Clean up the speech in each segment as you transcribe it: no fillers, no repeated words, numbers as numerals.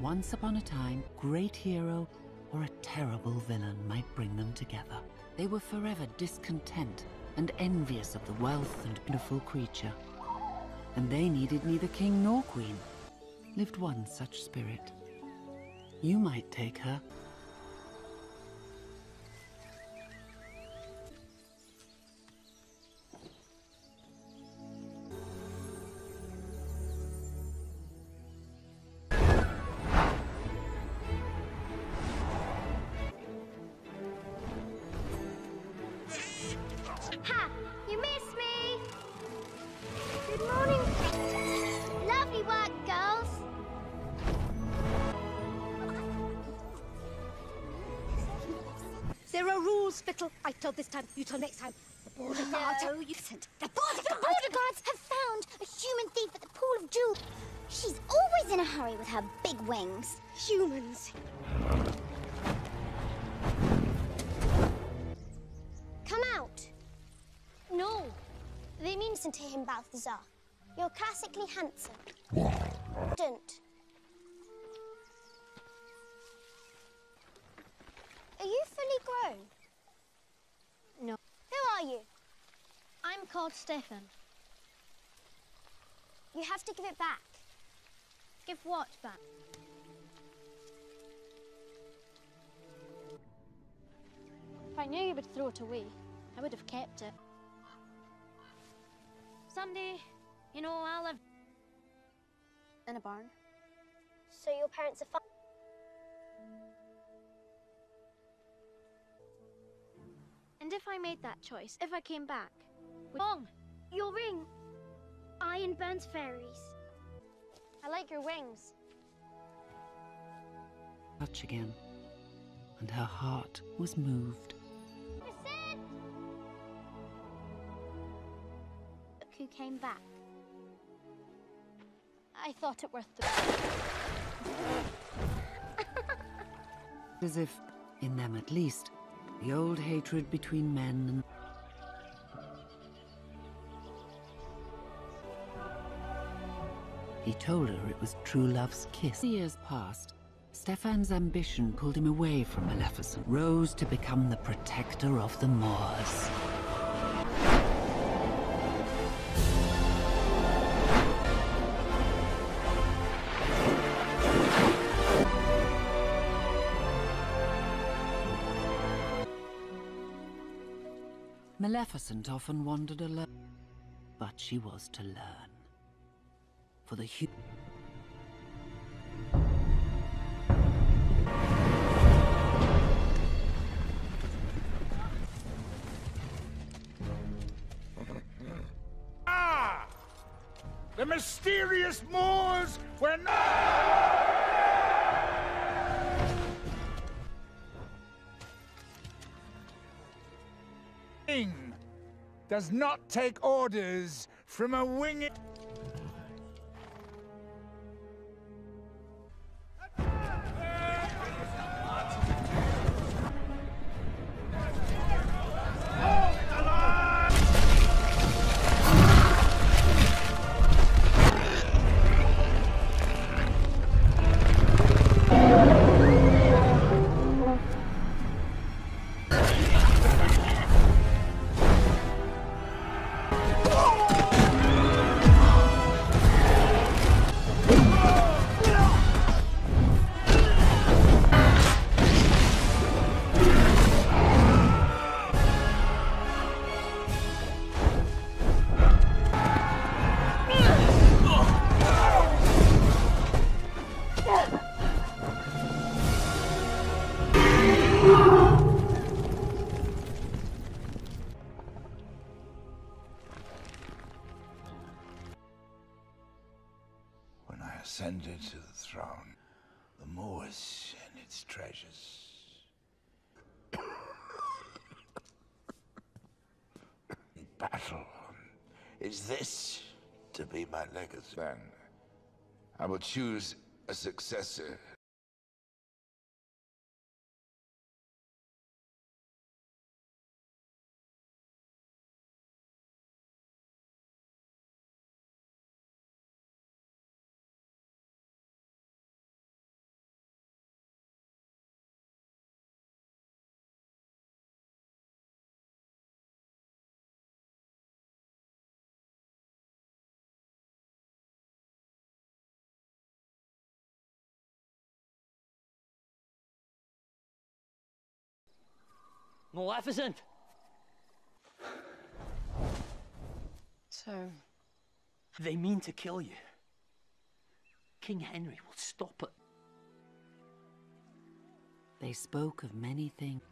Once upon a time, great hero or a terrible villain might bring them together. They were forever discontent and envious of the wealth and beautiful creature. And they needed neither king nor queen. Lived one such spirit. You might take her. I told this time, you told next time. The border guards. No, you didn't. The border guards have found a human thief at the Pool of Jewels. She's always in a hurry with her big wings. Humans. Come out. No. They mean listen to him, Balthazar. You're classically handsome. Don't. Are you fully grown? No. Who are you? I'm called Stefan. You have to give it back. Give what back? If I knew you would throw it away, I would have kept it. Someday, you know, I'll live in a barn. So your parents are fine? And if I made that choice, if I came back... Wrong! Your ring! I invent fairies. I like your wings. Touch again. And her heart was moved. Look who came back. I thought it worth the... As if, in them at least, the old hatred between men and... He told her it was true love's kiss. Years passed. Stefan's ambition pulled him away from Maleficent, rose to become the protector of the Moors. Maleficent often wandered alone, but she was to learn. For the human... Ah! The mysterious Moors were not... does not take orders from a winged... Ascended to the throne, the Moors and its treasures. Battle. Is this to be my legacy? Then I will choose a successor. Maleficent! So... They mean to kill you. King Henry will stop it. They spoke of many things,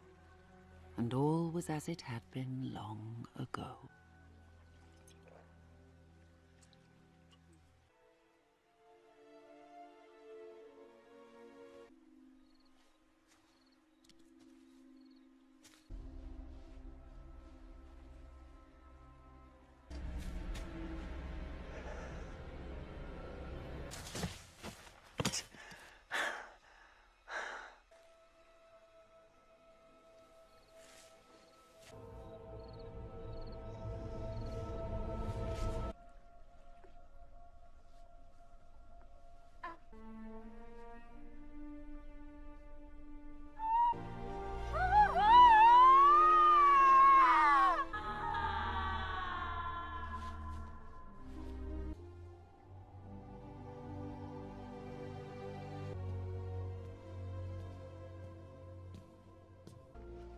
and all was as it had been long ago.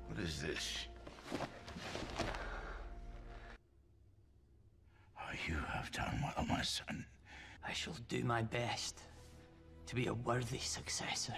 What is this? Oh, you have done well, my son. I shall do my best to be a worthy successor.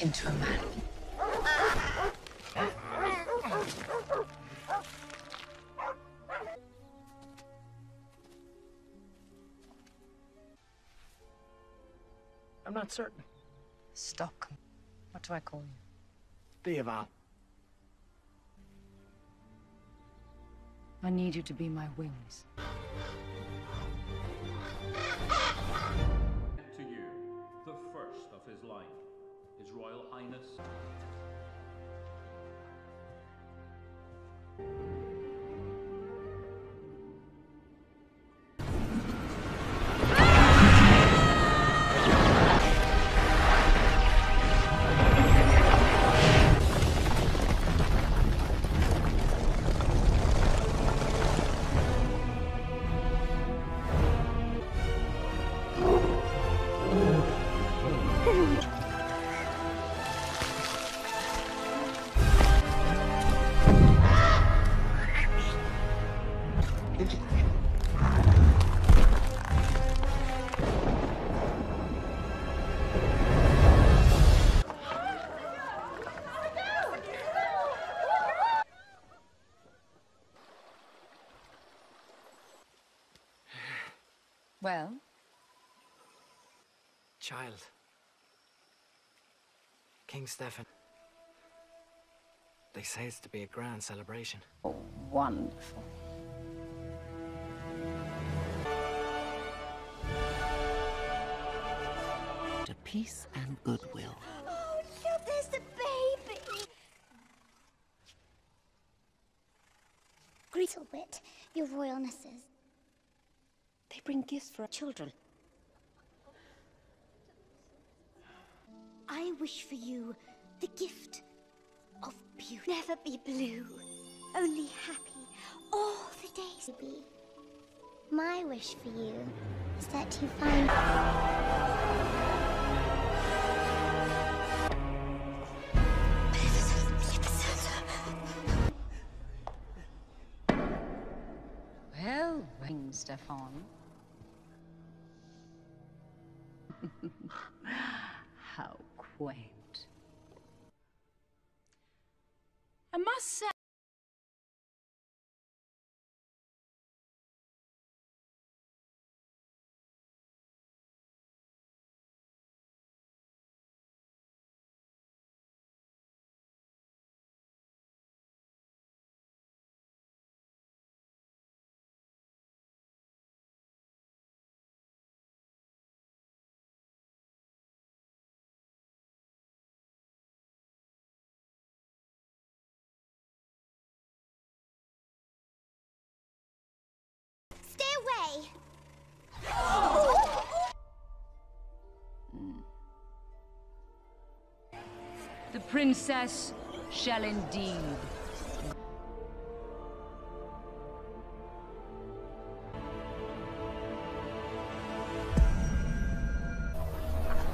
Into a man. I'm not certain. Stock. What do I call you? Diaval. I need you to be my wings. To you, the first of his line. His Royal Highness. Well? Child. King Stefan. They say it's to be a grand celebration. Oh, wonderful. To peace and goodwill. Oh, look, there's the baby! Gretelwit, your royalnesses. They bring gifts for our children. I wish for you the gift of beauty. Never be blue, only happy, all the days. Baby, my wish for you is that you find... Well, King Stefan. How quaint. I must say... their way. The princess shall indeed.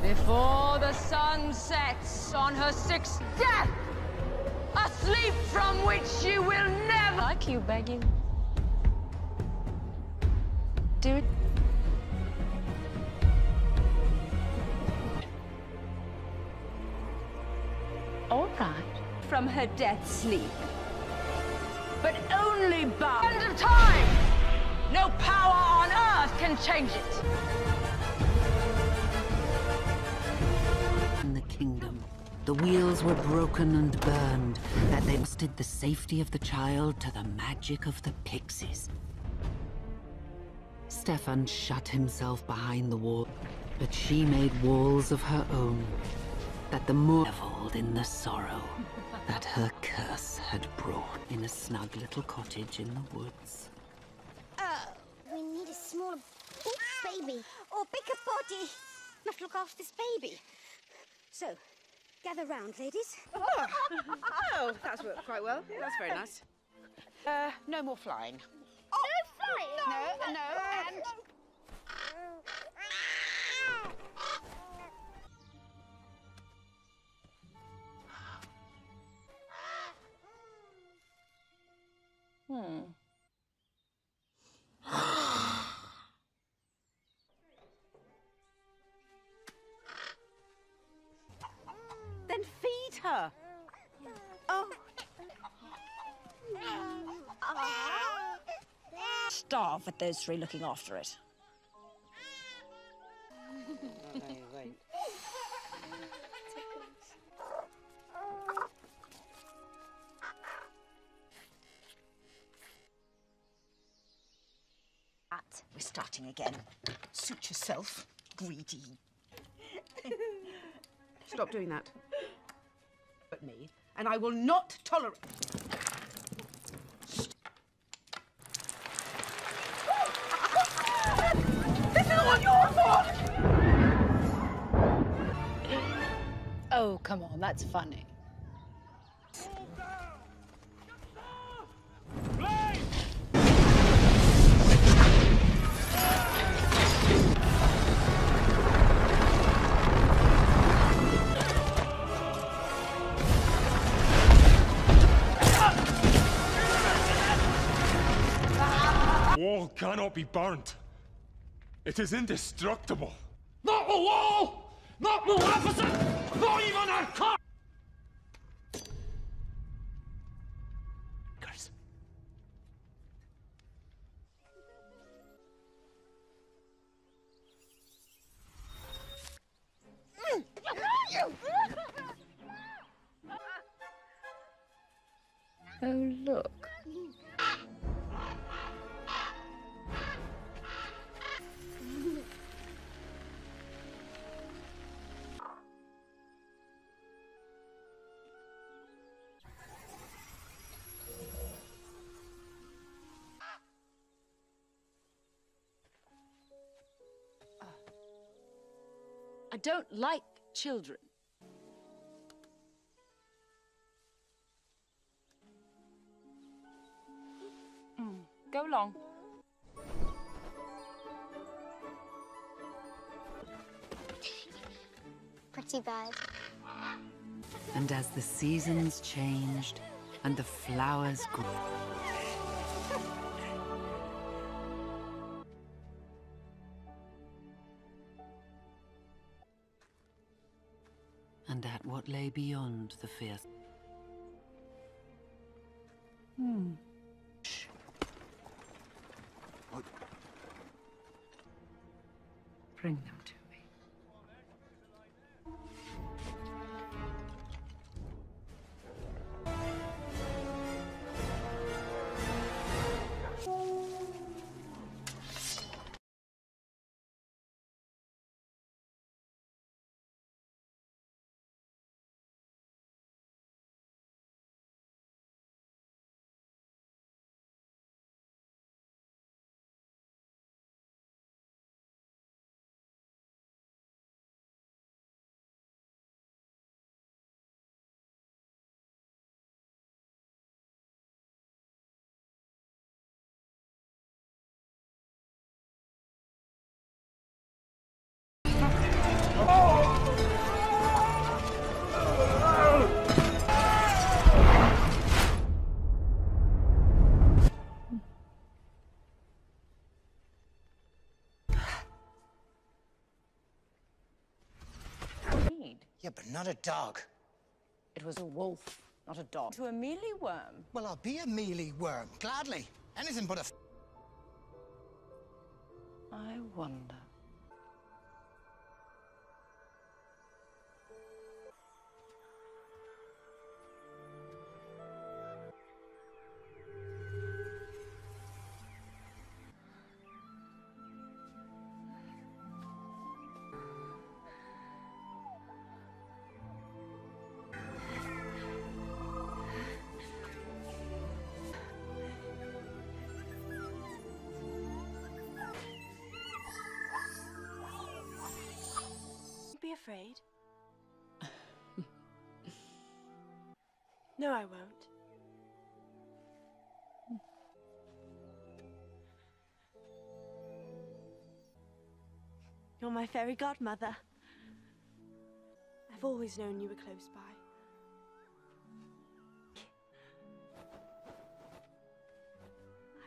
Before the sun sets on her sixth death, a sleep from which she will never... Like you begging. Do it. All right. From her death sleep. But only by the end of time! No power on earth can change it! In the kingdom, the wheels were broken and burned, that they trusted the safety of the child to the magic of the pixies. Stefan shut himself behind the wall, but she made walls of her own, that the Moors reveled in the sorrow that her curse had brought in a snug little cottage in the woods. Oh, we need a smaller baby, or bigger body. Must look after this baby. So, gather round, ladies. Oh, oh, that's worked quite well. That's very nice. No more flying. Oh, no flying? No, no, and... Then feed her. Oh. Starve at those three looking after it. We're starting again. Suit yourself, greedy. Stop doing that. But me, and I will not tolerate. This is all your fault. Oh, come on, that's funny. Wall cannot be burnt. It is indestructible. Not the wall! Not Maleficent! Not even her curse! Oh, look. I don't like children. Go along. Pretty bad. And as the seasons changed and the flowers grew... and at what lay beyond the fierce. Bring them to me. Yeah, but not a dog. It was a wolf, not a dog. To a mealy worm. Well, I'll be a mealy worm, gladly. Anything but a... I wonder. Afraid? No, I won't. You're my fairy godmother. I've always known you were close by.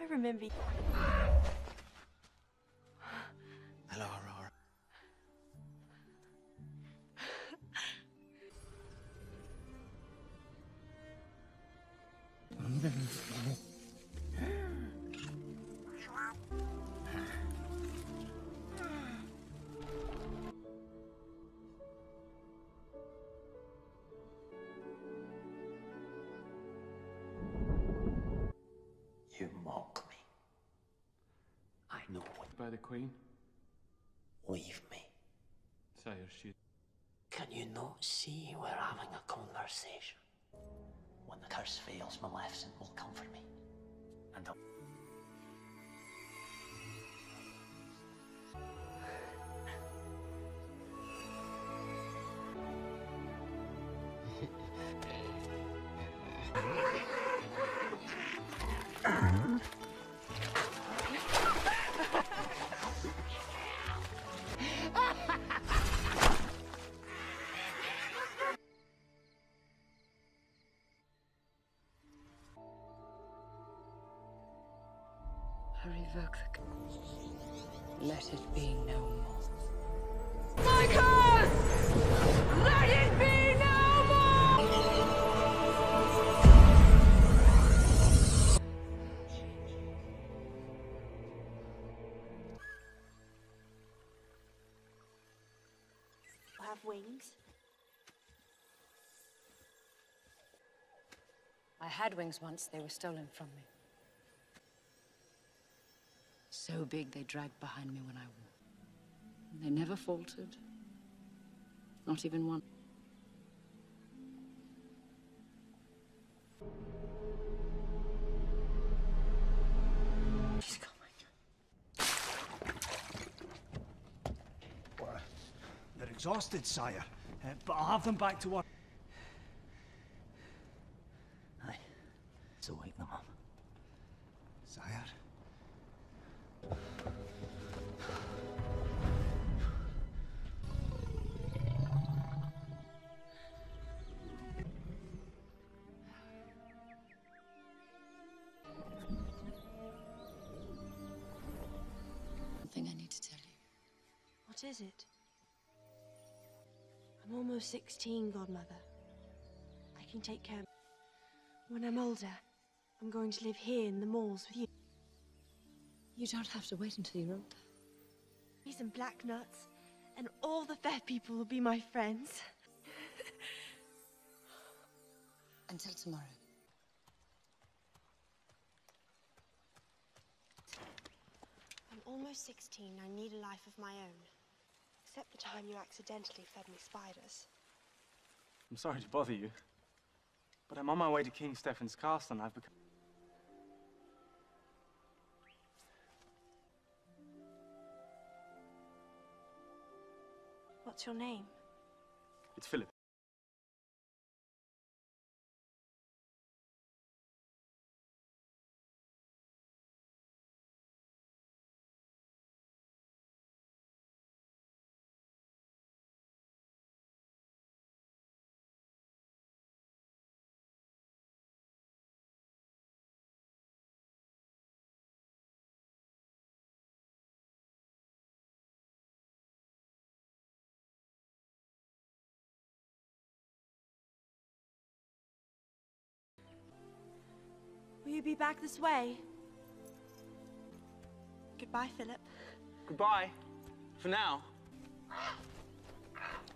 I remember you. Hello, Aurora. You mock me. I know what. By the Queen? Leave me. Sire, she... Can you not see we're having a conversation? When the curse fails, Maleficent will come for me. And I'll... Let it be no more. My curse! Let it be no more! You have wings? I had wings once. They were stolen from me. So big they dragged behind me when I walked. And they never faltered. Not even one. She's coming. What? They're exhausted, sire. But I'll have them back to work. Aye. So wake them up. Sire. Something I need to tell you. What is it? I'm almost 16, Godmother. I can take care of... When I'm older, I'm going to live here in the Moors with you. You don't have to wait until you're older. These and black nuts, and all the fair people will be my friends. Until tomorrow. I'm almost 16, I need a life of my own. Except the time you accidentally fed me spiders. I'm sorry to bother you, but I'm on my way to King Stefan's castle and I've become... What's your name? It's Philip. back this way. Goodbye, Philip. Goodbye. For now.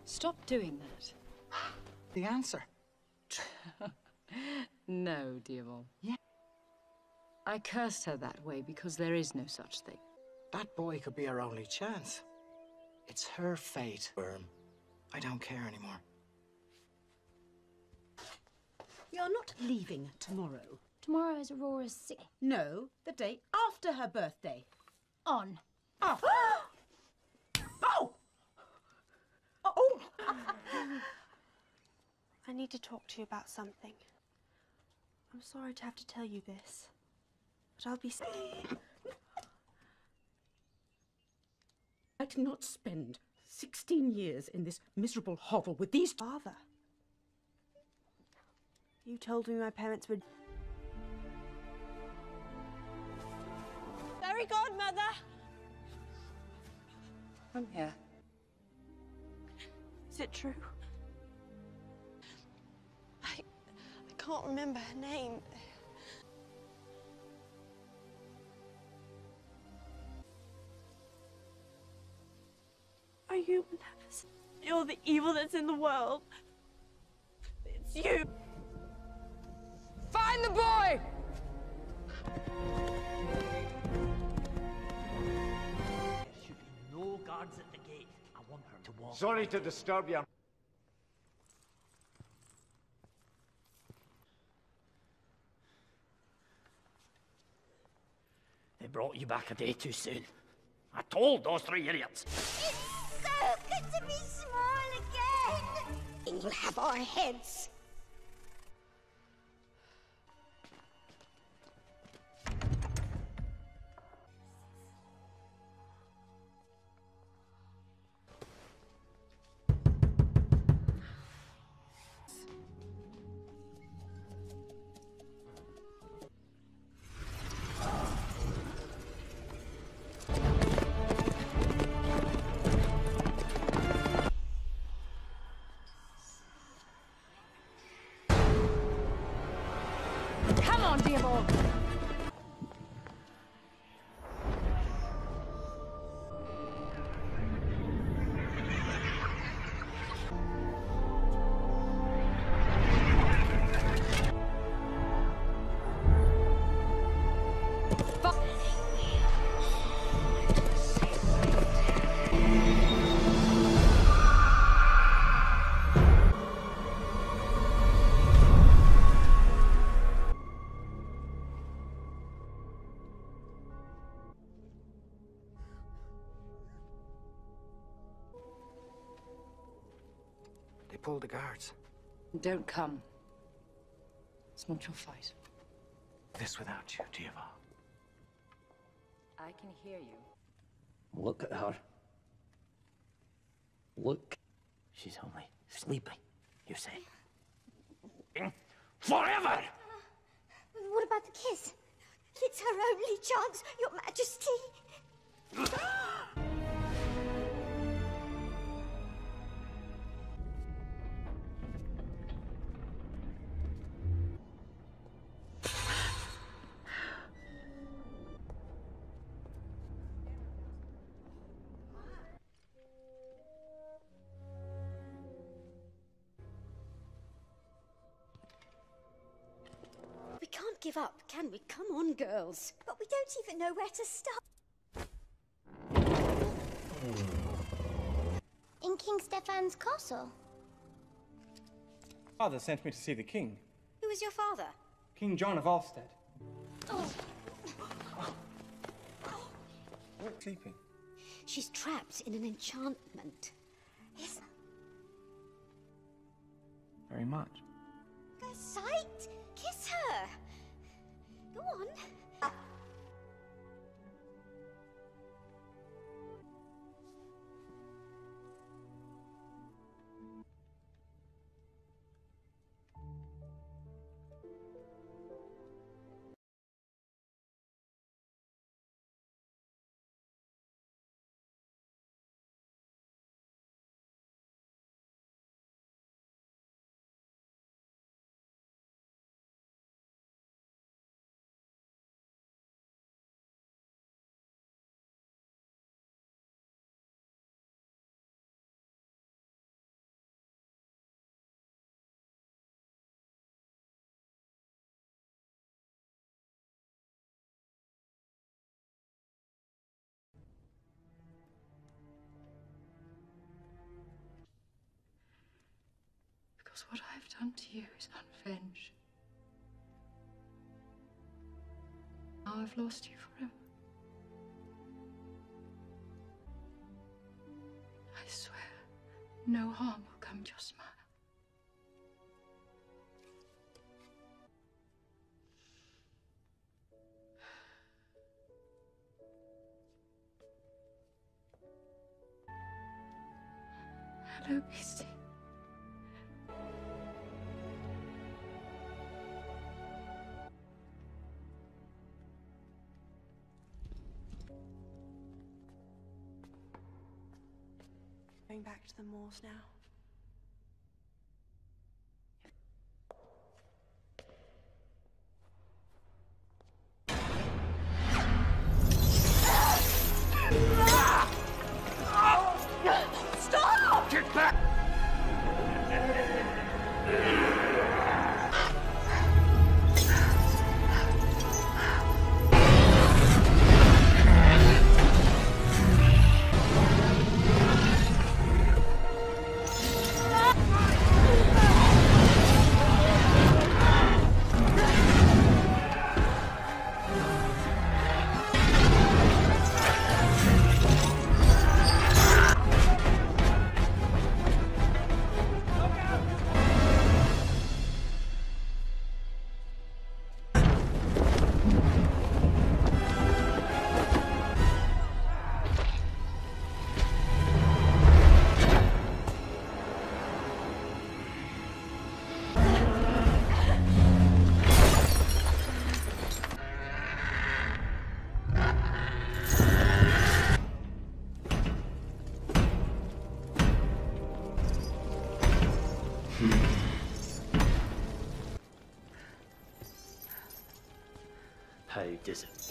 Stop doing that. The answer. No, Diaval. Yeah. I cursed her that way because there is no such thing. That boy could be her only chance. It's her fate, Worm. I don't care anymore. You're not leaving tomorrow. Tomorrow is Aurora's sick. No, the day after her birthday. On. Oh! Oh! Oh! I need to talk to you about something. I'm sorry to have to tell you this, but I'll be I did not spend 16 years in this miserable hovel with these... Father. You told me my parents were... Fairy Godmother! I'm here. Is it true? I can't remember her name. Are you Maleficent? You're the evil that's in the world. It's you. Find the boy! There should be no guards at the gate. I want her to walk. Sorry to disturb you. They brought you back a day too soon. I told those three idiots. It's so good to be small again. And you'll have our heads. Pull the guards. Don't come. It's not your fight. This without you, Diaval. I can hear you. Look at her. Look. She's only sleeping, you say? Forever! What about the kiss? It's her only chance, Your Majesty. Give up, can we? Come on, girls. But we don't even know where to start. In King Stefan's castle. Father sent me to see the king. Who was your father? King John of Alstead. Oh. Sleeping. She's trapped in an enchantment. Yes. Very much. Go sight. Kiss her. Go on. Because what I've done to you is not revenge. Now I've lost you forever. I swear, no harm will come to your smile. Hello, Beastie. Going back to the Moors now.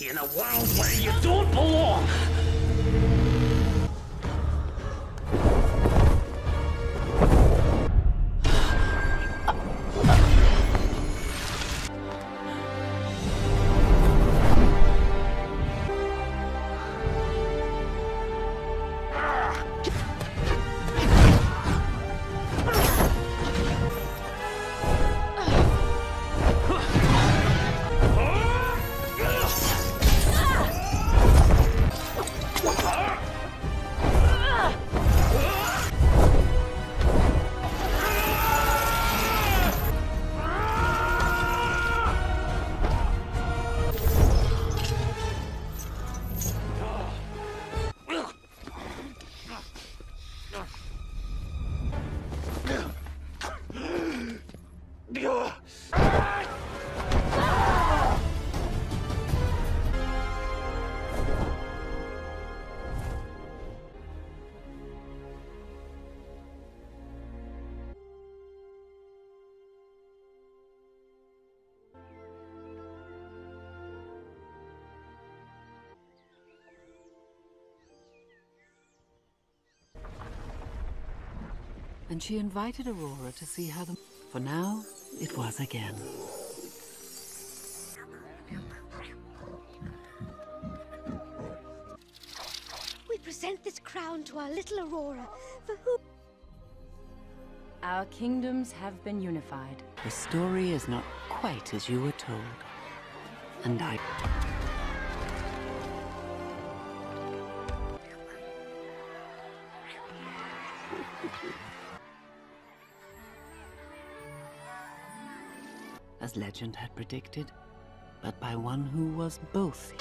In a world where you don't belong! And she invited Aurora to see how the... For now, it was again. We present this crown to our little Aurora, for who... Our kingdoms have been unified. The story is not quite as you were told. And I... As legend had predicted, but by one who was both.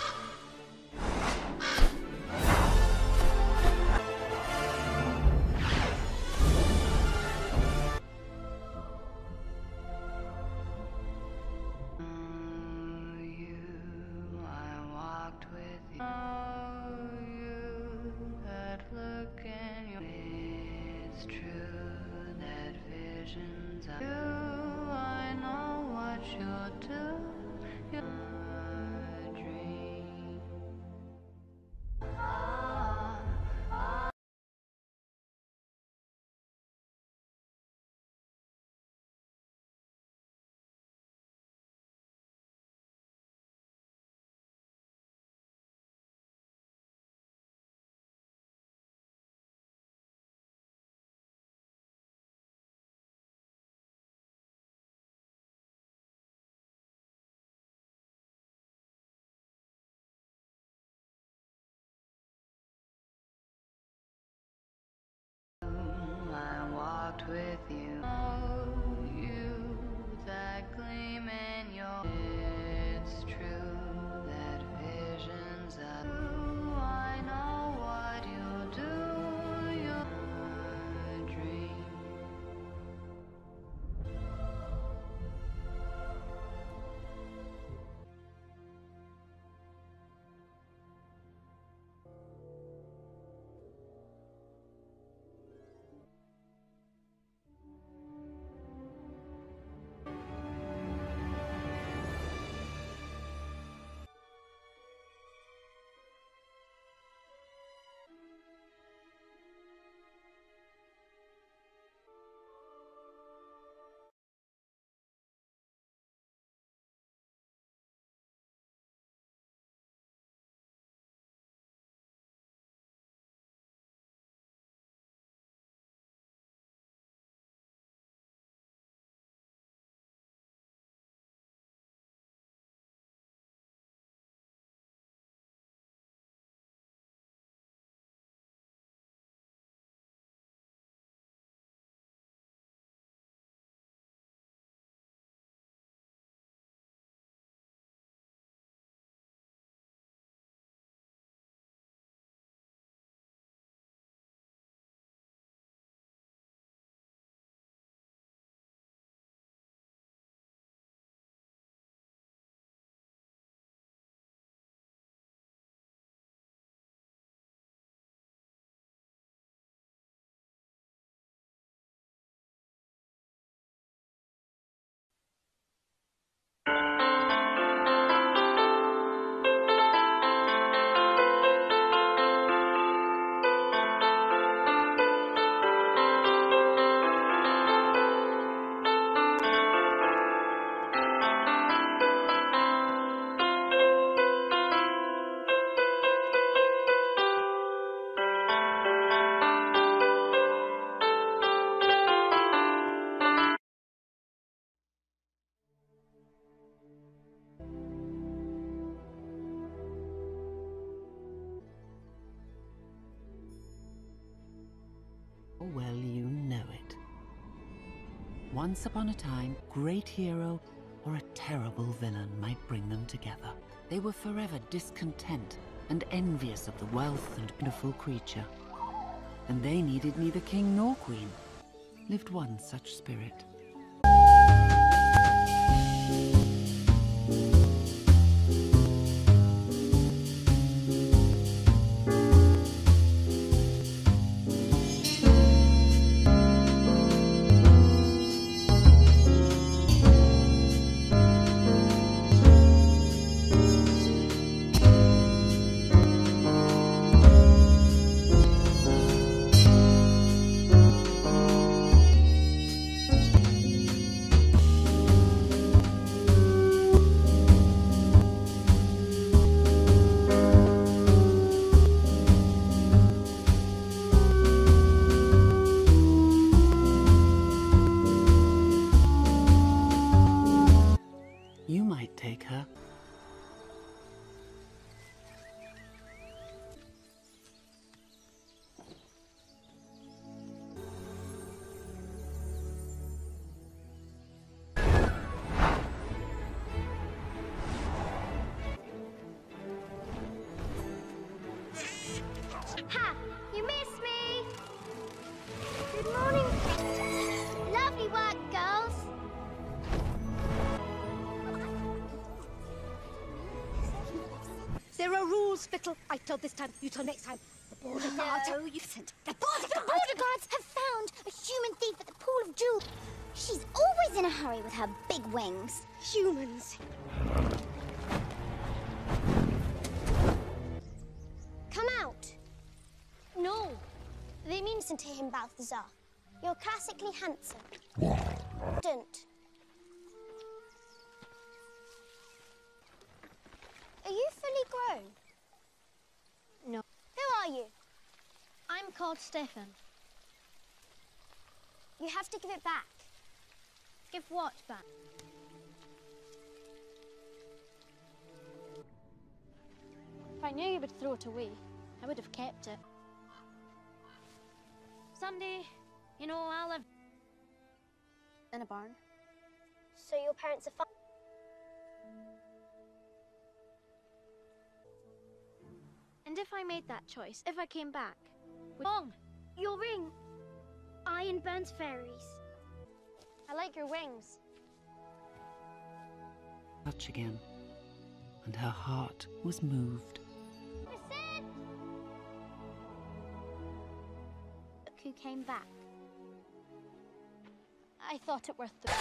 once upon a time, great hero or a terrible villain might bring them together. They were forever discontent and envious of the wealth and beautiful creature. And they needed neither king nor queen. Lived one such spirit. I told this time, you told next time. The border guards. No, you didn't. The border guards have found a human thief at the Pool of Jewels. She's always in a hurry with her big wings. Humans. Come out. No. They mean listen to him, Balthazar. You're classically handsome. Don't. Are you fully grown? No. Who are you? I'm called Stefan. You have to give it back. Give what back? If I knew you would throw it away, I would have kept it. Someday, you know, I'll live in a barn. So your parents are fine? And if I made that choice, if I came back... Wrong! Your ring! I invent fairies. I like your wings. Touch again. And her heart was moved. Listen! Look who came back. I thought it worth the...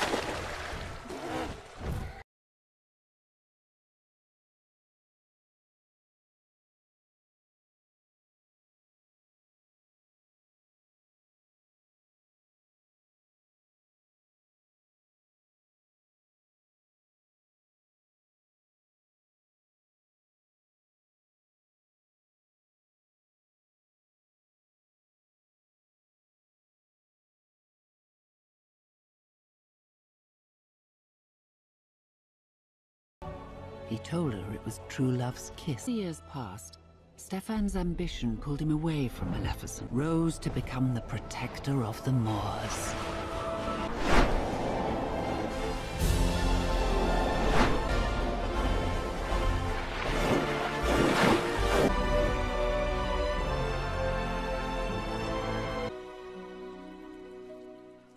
He told her it was true love's kiss. Years passed. Stefan's ambition pulled him away from Maleficent, rose to become the protector of the Moors.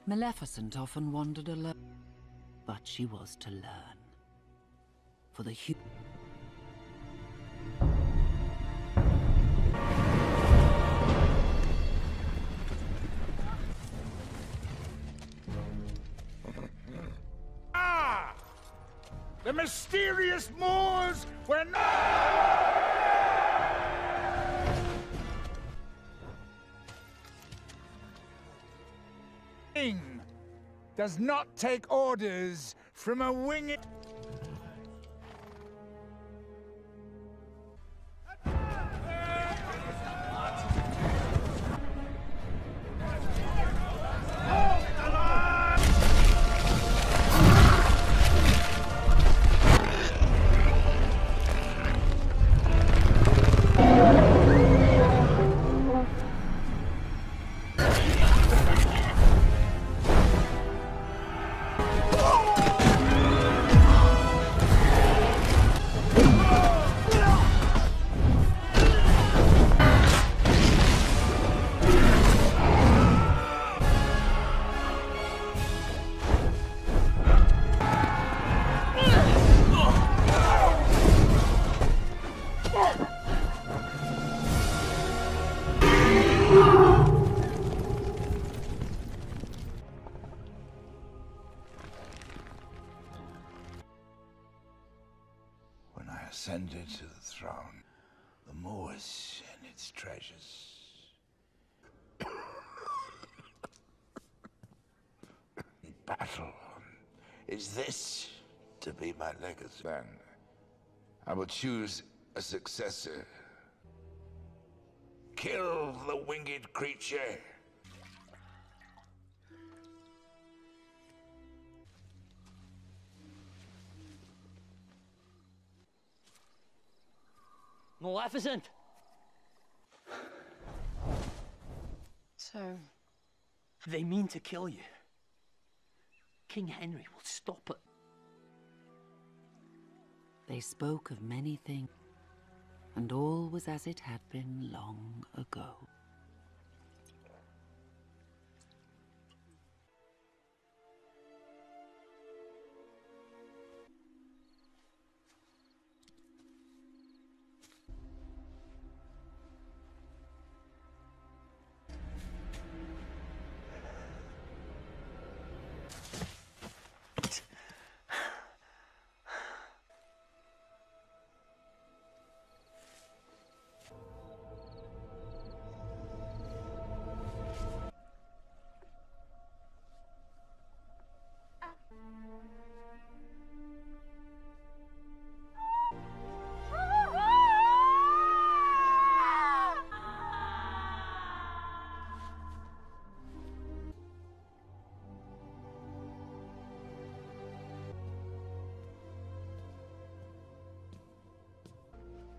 Maleficent often wandered alone, but she was to learn. For the human. Ah! The mysterious Moors were not. King does not take orders from a winged. ascended to the throne, the Moors and its treasures. Battle. Is this to be my legacy? Then I will choose a successor. Kill the winged creature. Maleficent! So... they mean to kill you. King Henry will stop it. They spoke of many things, and all was as it had been long ago.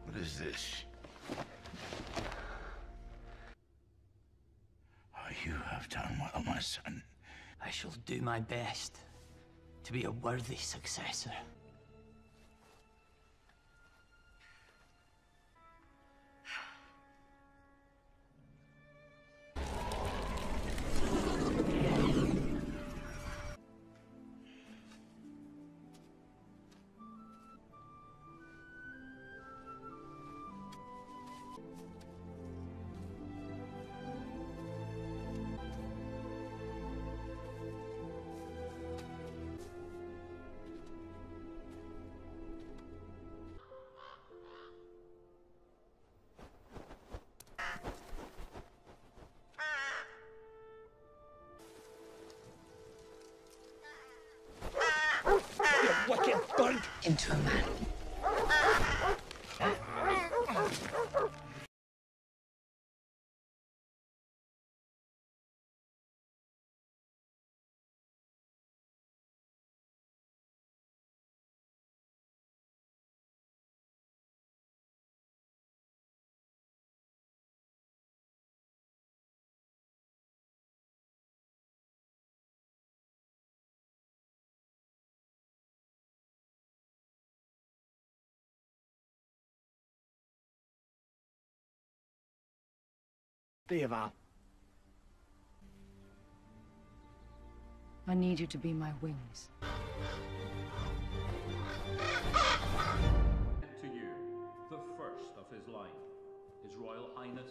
What is this? Oh, you have done well, my son. I shall do my best to be a worthy successor. Into a man. Diaval. I need you to be my wings. And to you, the first of his line, His Royal Highness.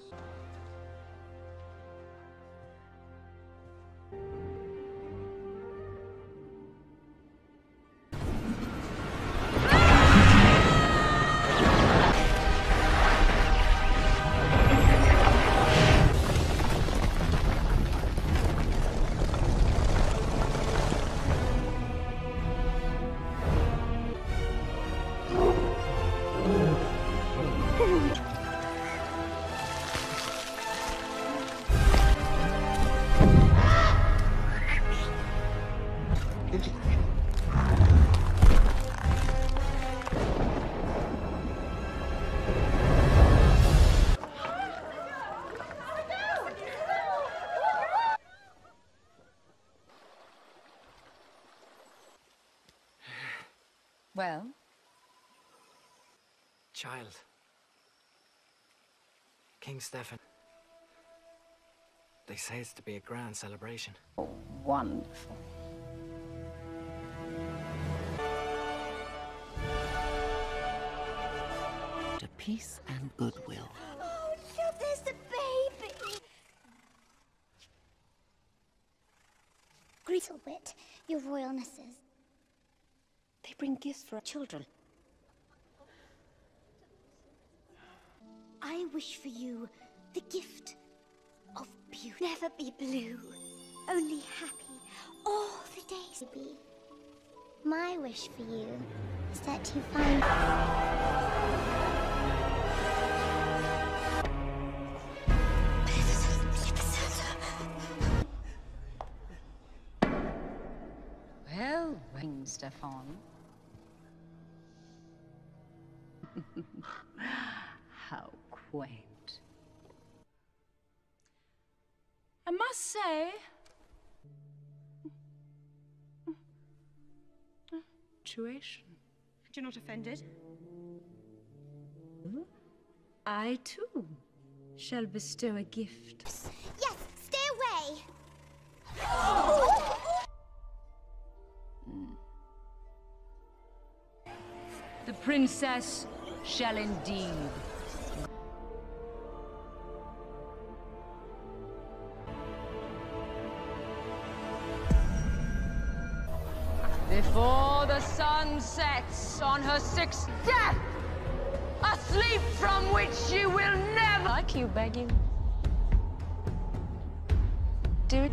Well? Child. King Stefan. They say it's to be a grand celebration. Oh, wonderful. To peace and goodwill. Oh, look, there's the baby! Gretelwit, your royalnesses. They bring gifts for our children. I wish for you the gift of beauty. Never be blue, only happy all the days. Baby, my wish for you is that you find... Well, Stefan. How quaint. I must say, tuition. You're not offended? I too shall bestow a gift. Yes, stay away. Oh! The princess shall indeed. Before the sun sets on her sixth death, a sleep from which she will never... Like you, begging. Do it.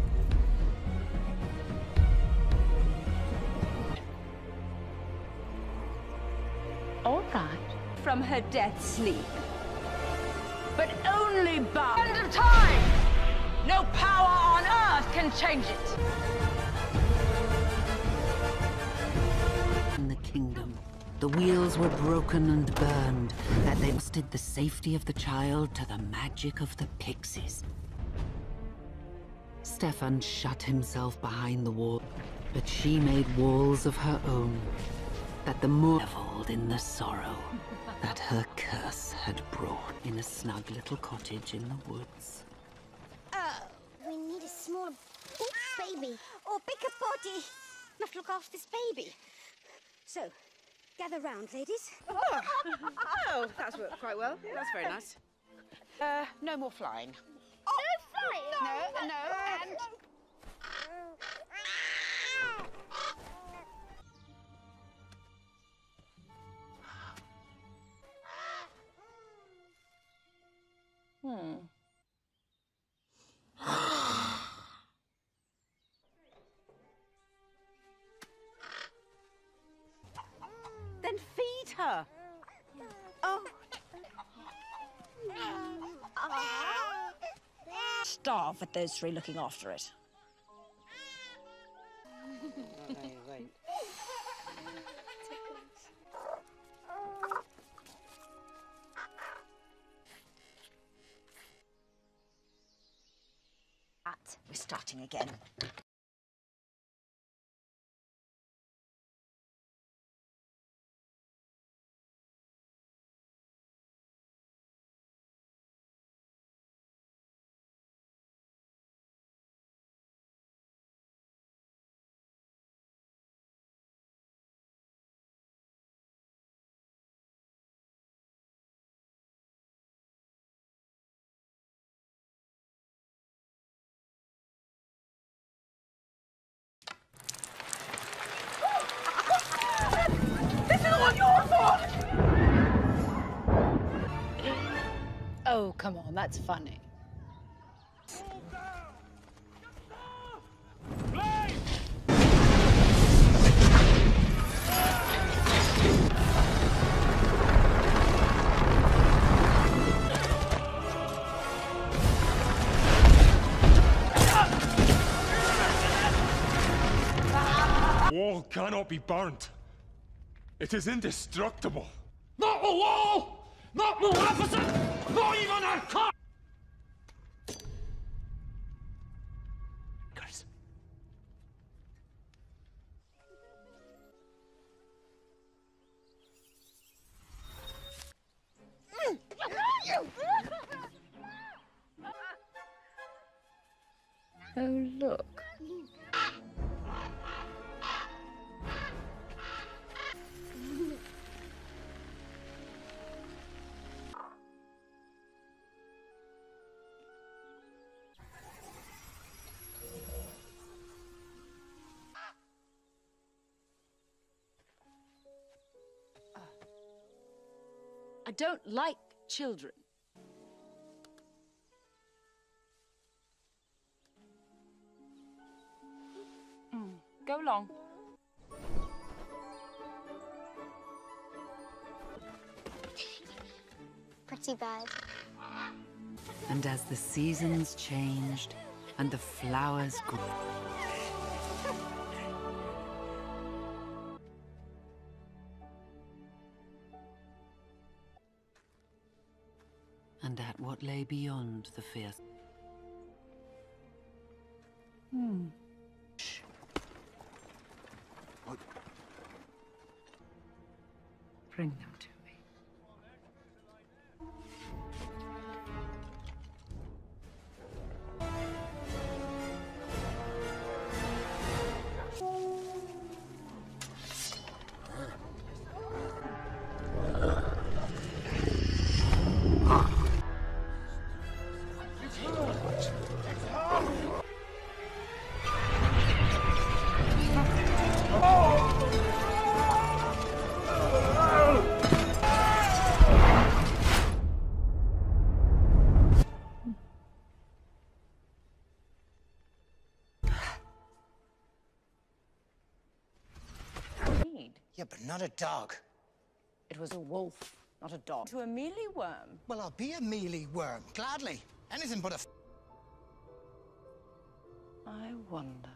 All right. From her death sleep. But only by the end of time! No power on earth can change it! In the kingdom, the wheels were broken and burned, that they trusted the safety of the child to the magic of the pixies. Stefan shut himself behind the wall, but she made walls of her own, that the Moors reveled in the sorrow that her curse had brought in a snug little cottage in the woods. Oh, we need a smaller baby or bigger body. Must look after this baby. So, gather round, ladies. Oh, oh, that's worked quite well. That's very nice. No more flying. Oh, no flying. No, no, and. Then feed her. Oh. Starve at those three looking after it. We're starting again. Oh, come on, that's funny. Wall cannot be burnt. It is indestructible. Not the wall! Not Maleficent! Not even a car! Curse. Oh, look. I don't like children. long. Pretty bad. And as the seasons changed and the flowers grew, and at what lay beyond the fierce. What? Bring them to me. Yeah, but not a dog. It was a wolf, not a dog. To a mealy worm. Well, I'll be a mealy worm, gladly. Anything but a... I wonder...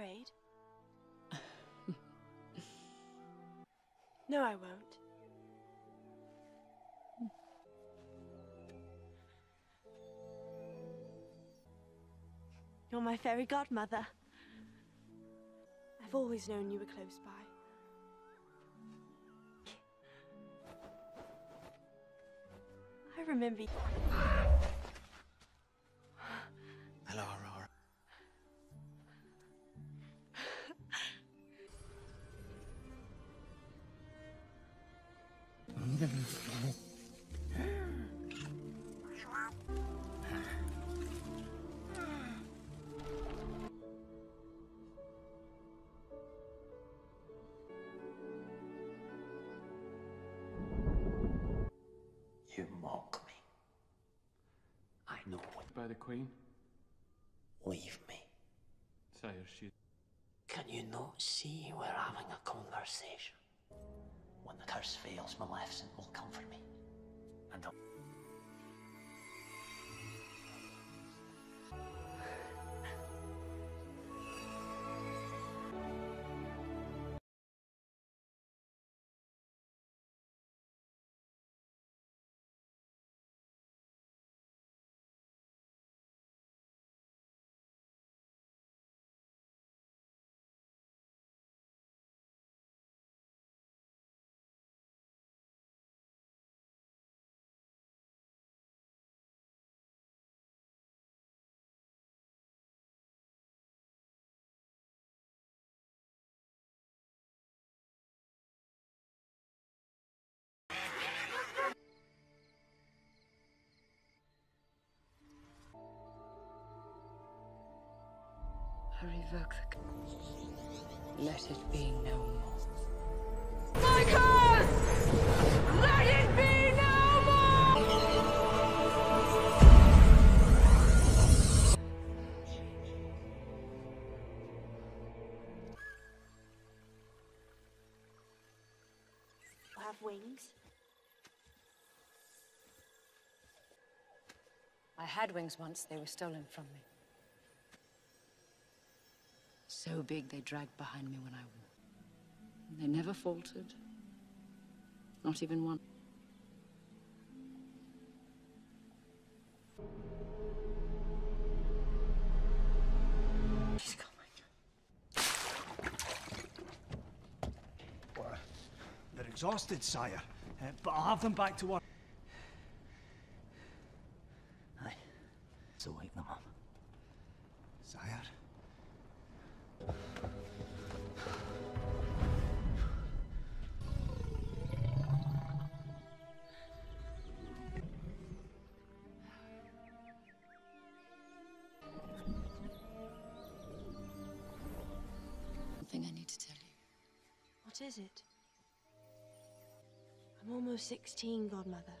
Afraid? No, I won't. You're my fairy godmother. I've always known you were close by. I remember you. Hello, Aurora. You mock me. I know what. By the Queen? Leave me. Sire, she... Can you not see we're having a conversation? When the curse fails, Maleficent will come for me. And I'll... I revoke the curse. Let it be no more. My curse! Let it be! I had wings once, they were stolen from me. So big they dragged behind me when I walked. And they never faltered. Not even one. She's coming. They're exhausted, sire. But I'll have them back to work. Aye. So wake them up. Sire. What is it? I'm almost 16, Godmother.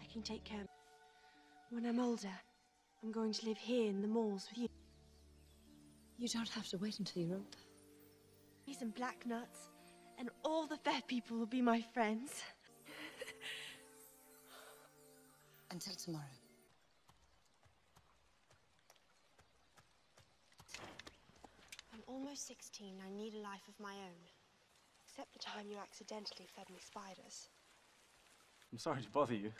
I can take care of... When I'm older, I'm going to live here in the Moors with you. You don't have to wait until you're older. Peas and black nuts, and all the fair people will be my friends. Until tomorrow. I'm almost 16. I need a life of my own. Except the time you accidentally fed me spiders. I'm sorry to bother you,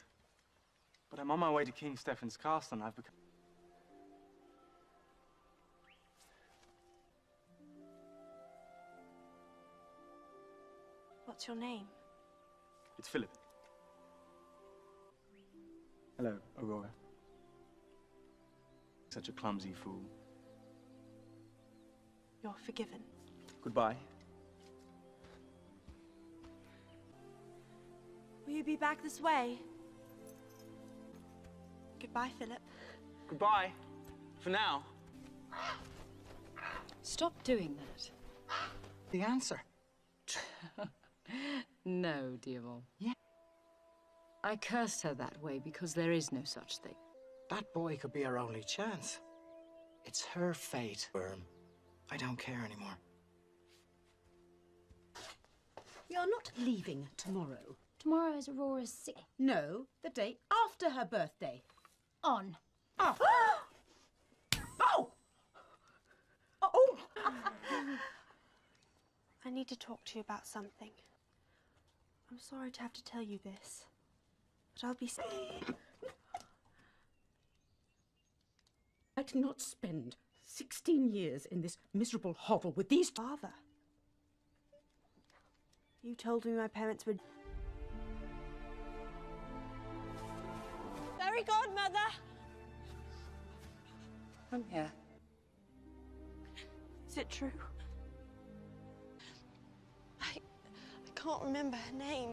but I'm on my way to King Stefan's castle and I've become... What's your name? It's Philip. Hello, Aurora. Such a clumsy fool. You're forgiven. Goodbye. Will you be back this way? Goodbye, Philip. Goodbye. For now. Stop doing that. The answer. No, Diaval. Yeah. I cursed her that way because there is no such thing. That boy could be her only chance. It's her fate, Worm. I don't care anymore. We are not leaving tomorrow. Tomorrow is Aurora's sick. No, the day after her birthday. On. Oh! Oh! Oh! I need to talk to you about something. I'm sorry to have to tell you this, but I'll be safe. I did not spend 16 years in this miserable hovel with these... Father. You told me my parents were... Fairy Godmother! I'm here. Is it true? I can't remember her name.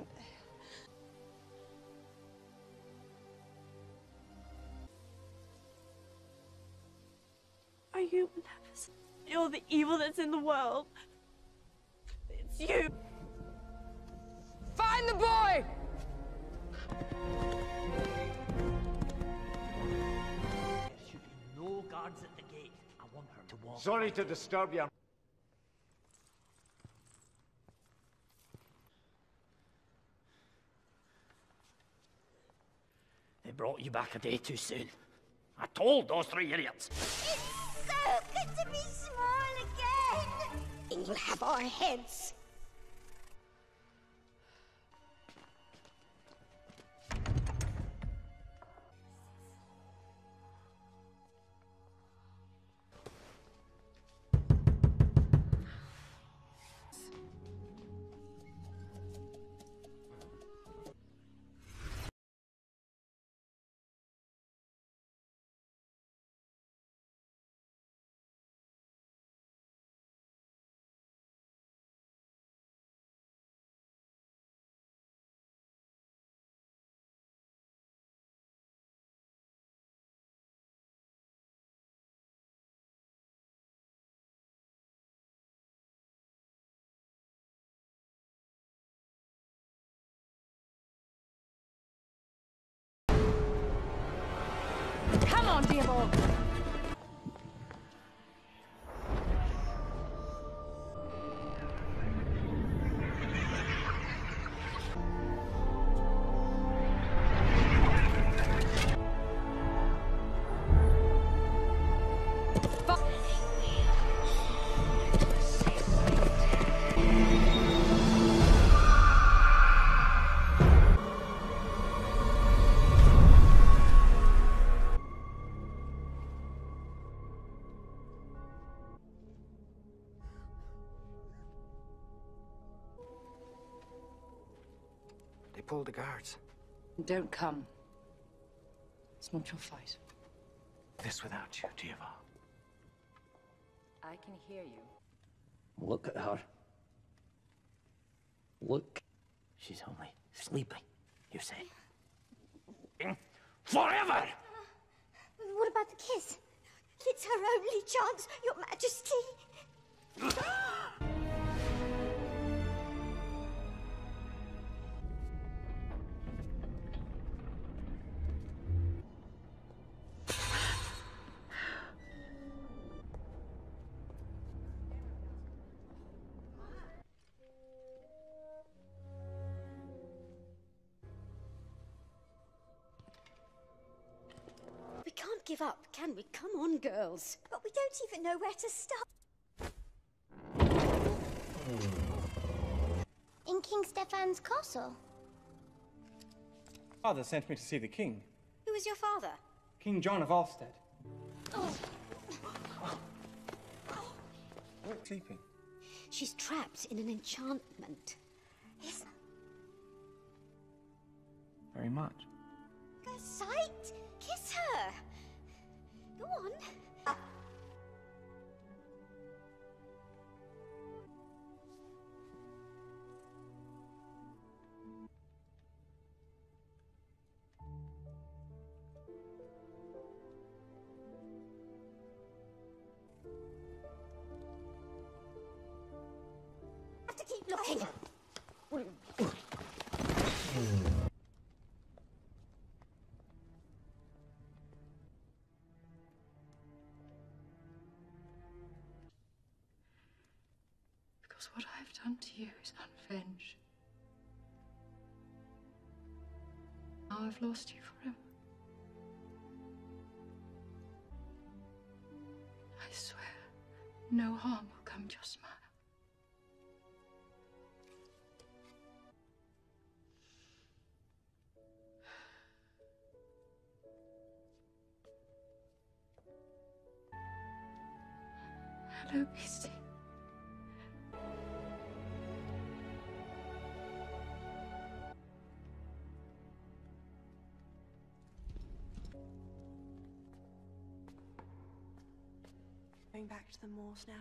Are you nervous? You're the evil that's in the world. It's you. Find the boy! Guards at the gate. I want her to walk. Sorry to disturb you. They brought you back a day too soon. I told those three idiots. It's so good to be small again. And you'll have our heads. Come on, Diaval! Pull the guards. Don't come. It's not your fight. This without you, Diaval. I can hear you. Look at her. Look. She's only sleeping, you say? Forever! What about the kiss? It's her only chance, Your Majesty. give up, can we? Come on, girls. But we don't even know where to start. In King Stefan's castle? Father sent me to see the king. Who is your father? King John of Alstead. Oh. We're sleeping. She's trapped in an enchantment. Yes. Very much. Go sight. Kiss her. Go on. Looking. Because what I've done to you is unavenged. Now I've lost you forever. I swear, no harm will come to your smile. Hello, Beastie. Going back to the Moors now.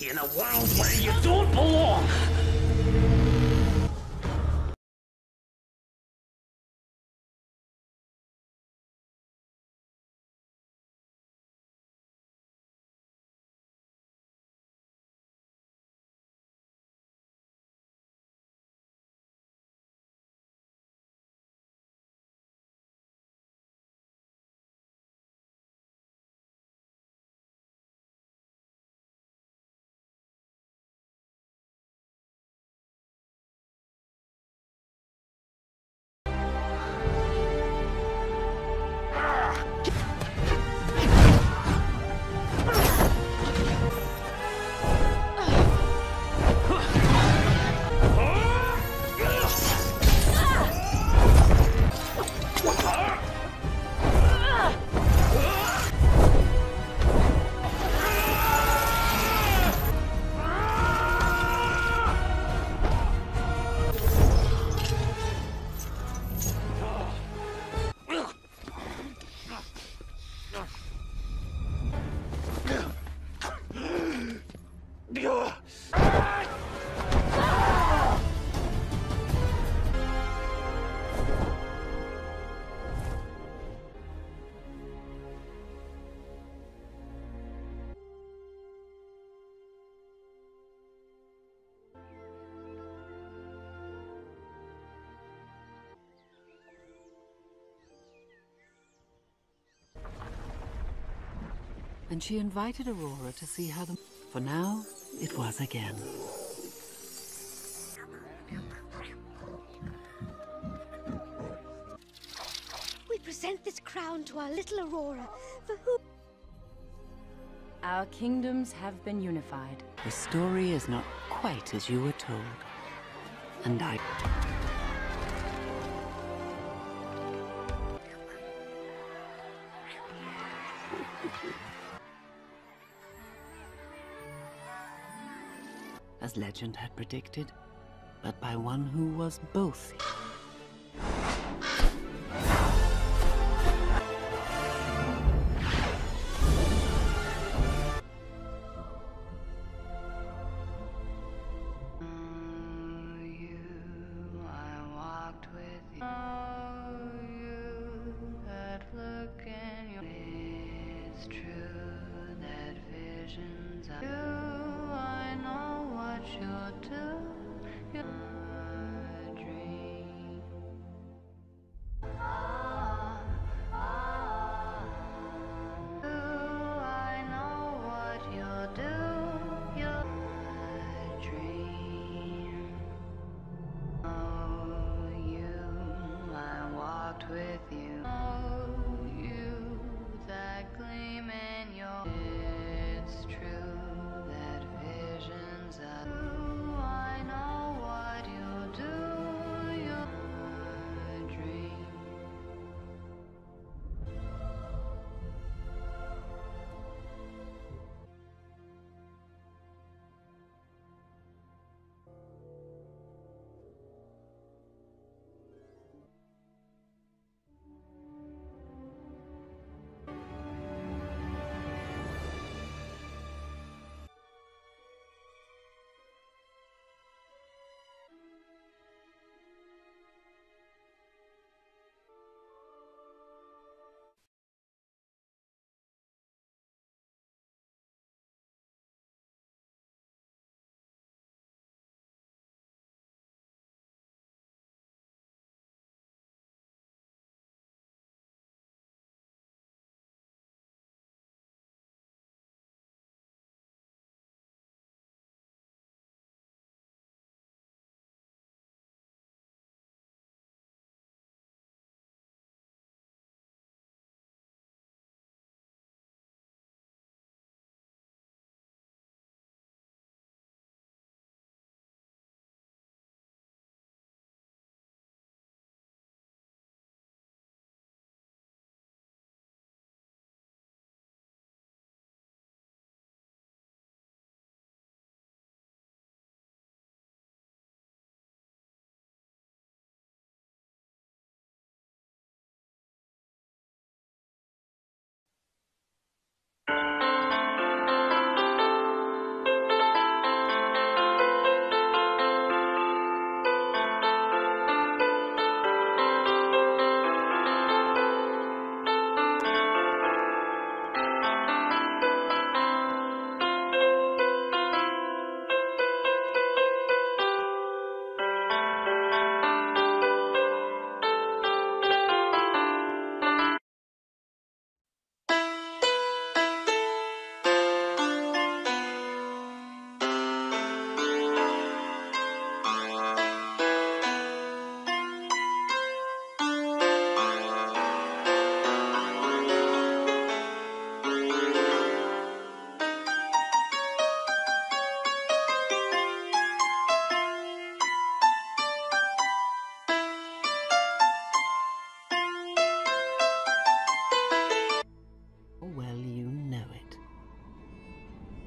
In a world where you don't belong! And she invited Aurora to see how the... For now, it was again. present this crown to our little Aurora, for whom... Our kingdoms have been unified. The story is not quite as you were told. And I... As legend had predicted, but by one who was both.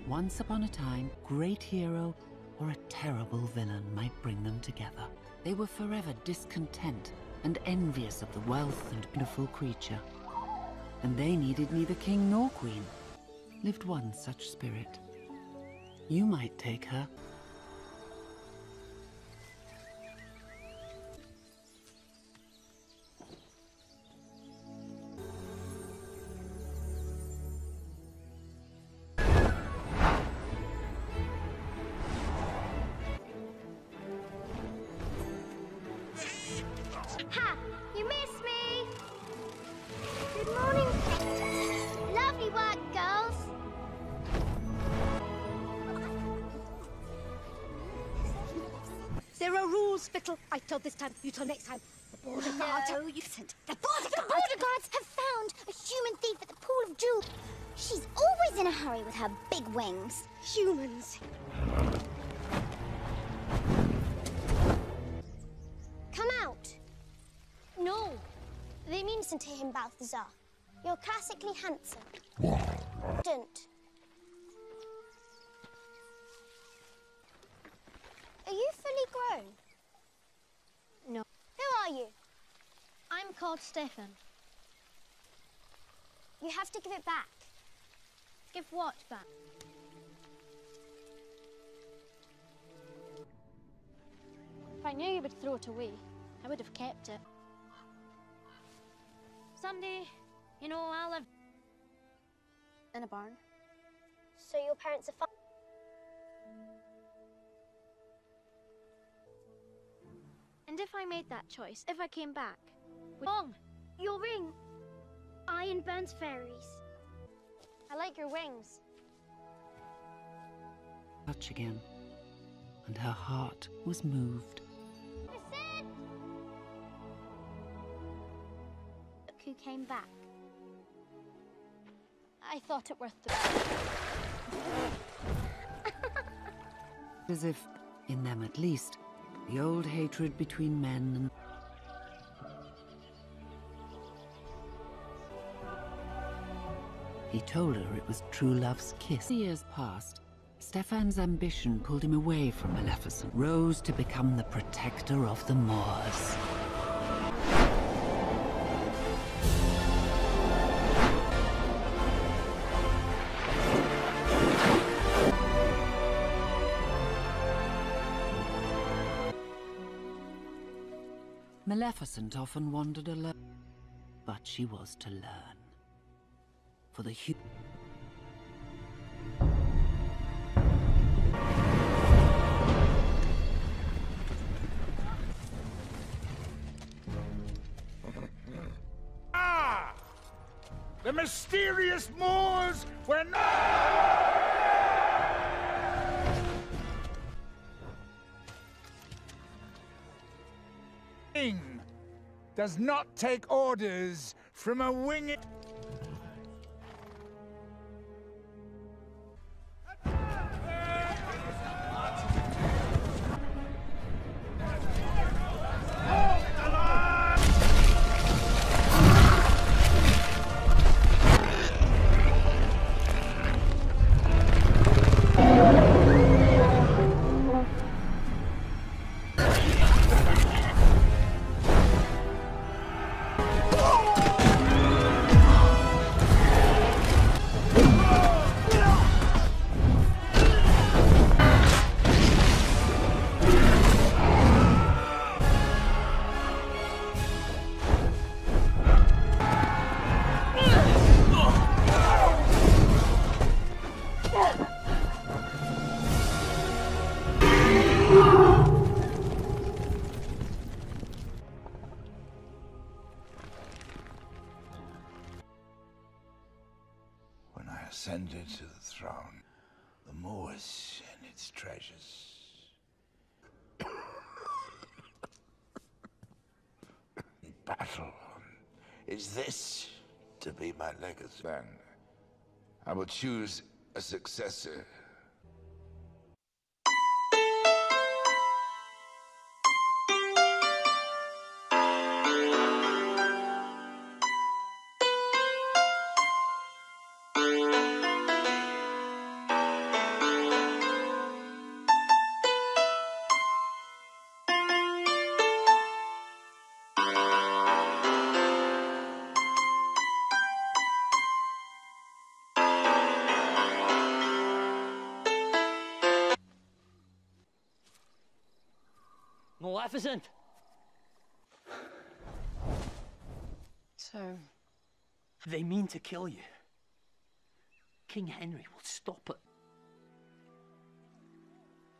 Once upon a time, great hero or a terrible villain might bring them together. They were forever discontent and envious of the wealth and beautiful creature. And they needed neither king nor queen. Lived one such spirit. You might take her. This time, you till next time. The border guards. The border guards her big wings. Humans! Come out! No! They mean to him, Balthazar. You're classically handsome. Don't. Are you fully grown? No. Who are you? I'm called Stefan. You have to give it back. Give what back? If I knew you would throw it away, I would have kept it. Someday, you know, I'll live in a barn. So your parents are fine? And if I made that choice, if I came back... Wrong! Your ring! Iron burns fairies. I like your wings. Touch again, and her heart was moved. Look who came back. I thought it worth the... As if, in them at least, the old hatred between men and... He told her it was true love's kiss. The years passed. Stefan's ambition pulled him away from Maleficent, rose to become the protector of the Moors. Maleficent often wandered alone, but she was to learn. For the human. Ah! The mysterious Moors were not. King does not take orders from a winged. Ascended to the throne, the Moors and its treasures. In battle, is this to be my legacy? Then I will choose a successor. Maleficent! So... They mean to kill you. King Henry will stop it.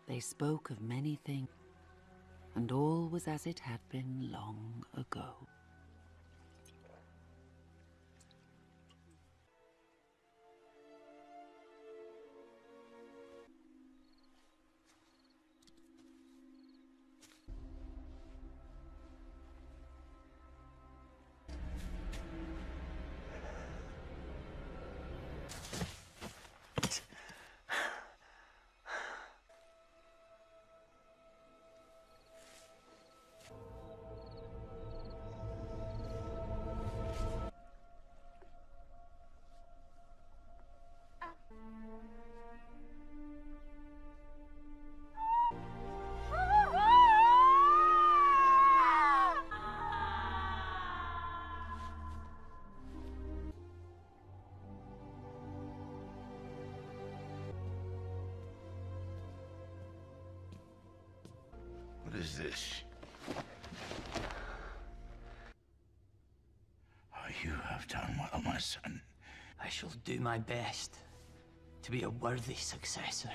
They spoke of many things, and all was as it had been long ago. is this? You have done well, my son. I shall do my best to be a worthy successor.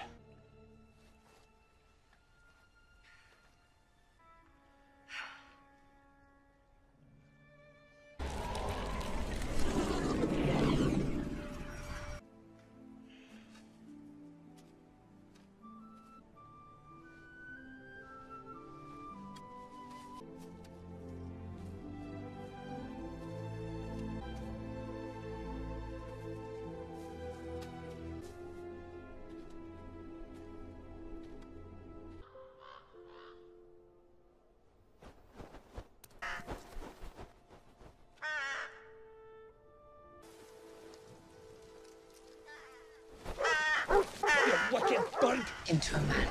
Into a man.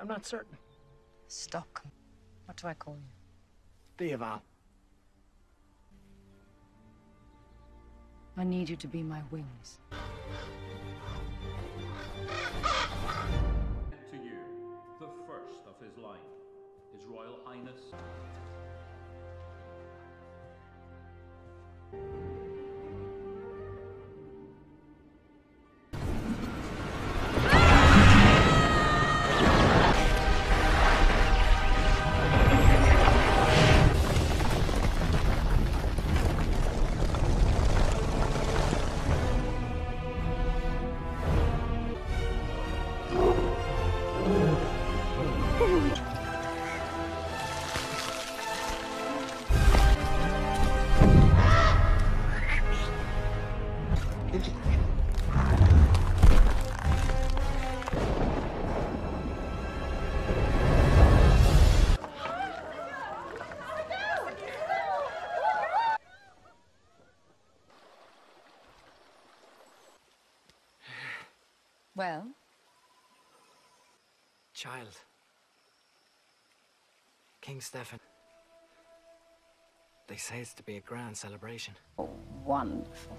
I'm not certain. Stock. What do I call you? Diaval. I need you to be my wings. To you, the first of his line. His Royal Highness. Well? Child. King Stefan. They say it's to be a grand celebration. Oh, wonderful.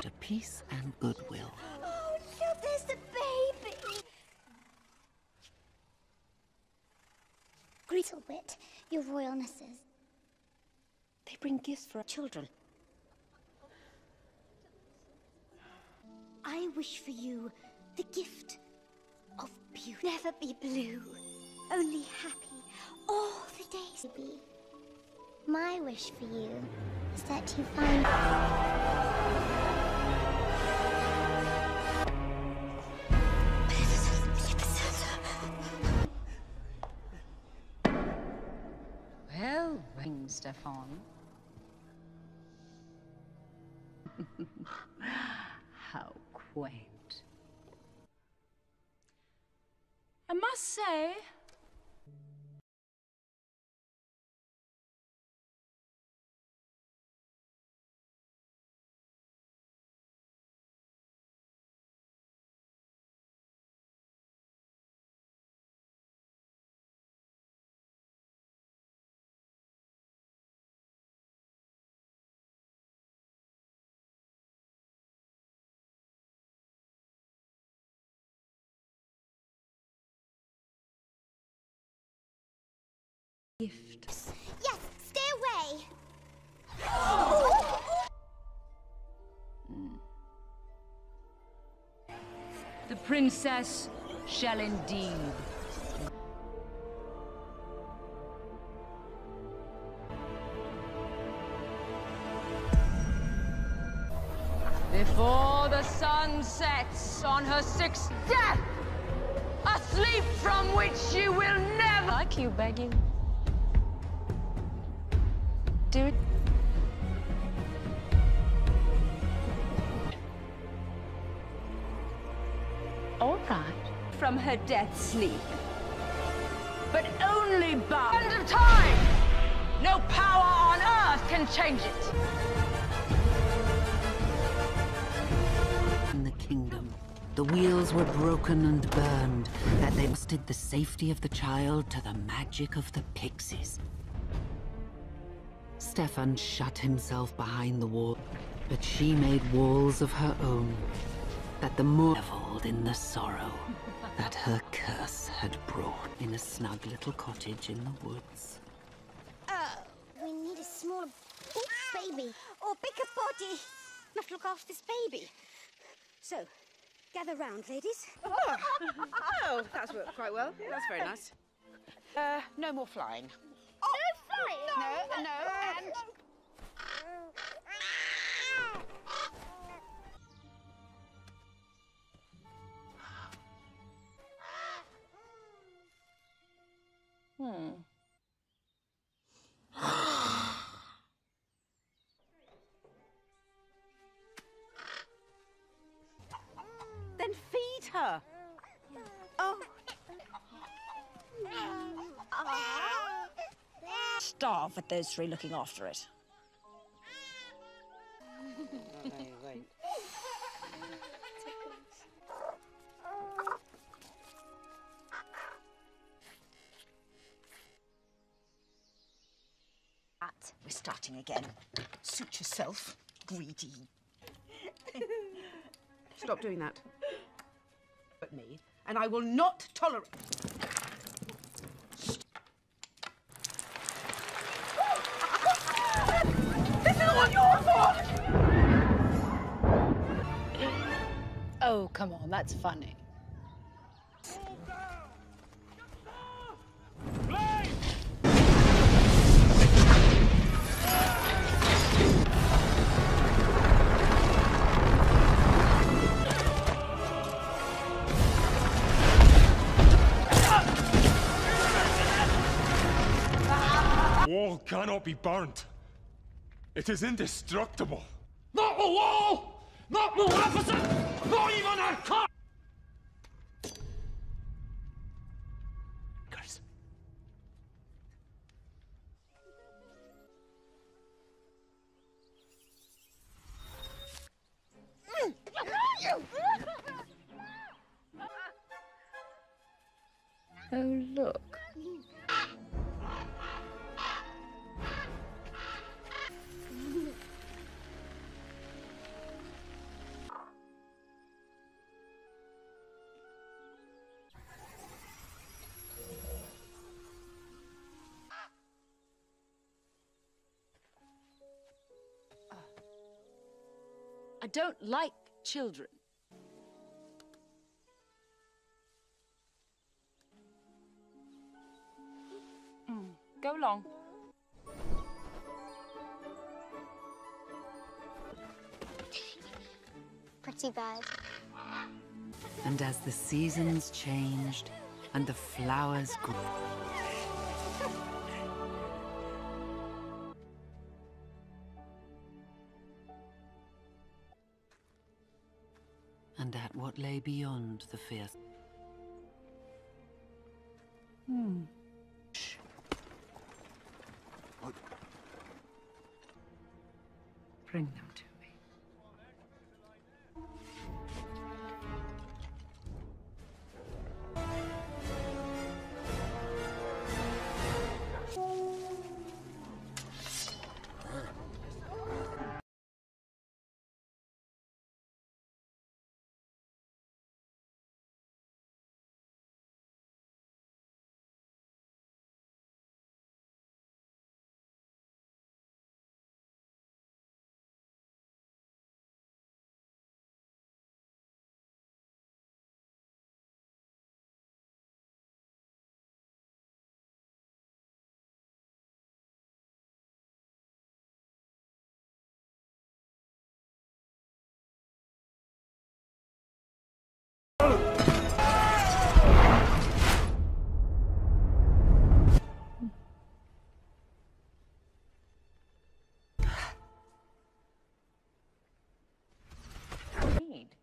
To peace and goodwill. Oh, look, there's the baby! Greetlewit, your royalnesses. They bring gifts for children. I wish for you the gift of beauty. Never be blue, only happy, all the days. My wish for you is that you find... Well, King Stefan. How quaint. I must say... Gift. Yes, stay away! Oh. The princess shall indeed. Before the sun sets on her sixth death, a sleep from which she will never... Like you begging. Do it. All right. From her death sleep. But only by end of time! No power on earth can change it. In the kingdom. The wheels were broken and burned, that they trusted the safety of the child to the magic of the pixies. Stefan shut himself behind the wall, but she made walls of her own, that the Moors reveled in the sorrow that her curse had brought in a snug little cottage in the woods. Oh, we need a smaller baby, or bigger body. Must look after this baby. So, gather round, ladies. Oh, oh, that's worked quite well. Yeah. That's very nice. No more flying. Oh, no flying? No, no, and... Then feed her. Oh. Starve at those three looking after it. We're starting again. Suit yourself, greedy. Stop doing that. But me, and I will not tolerate. This is all your fault. Oh, come on, that's funny. Wall cannot be burnt. It is indestructible. Not the wall! Not Maleficent! Not even her car! Curse. Oh, look. I don't like children. Go along. Pretty bad. And as the seasons changed and the flowers grew, and at what lay beyond the fierce. Bring them to me.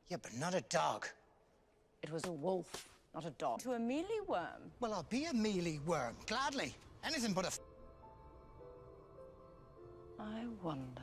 Yeah, but not a dog. It was a wolf, not a dog. To a mealy worm. Well, I'll be a mealy worm, gladly. Anything but a... I wonder...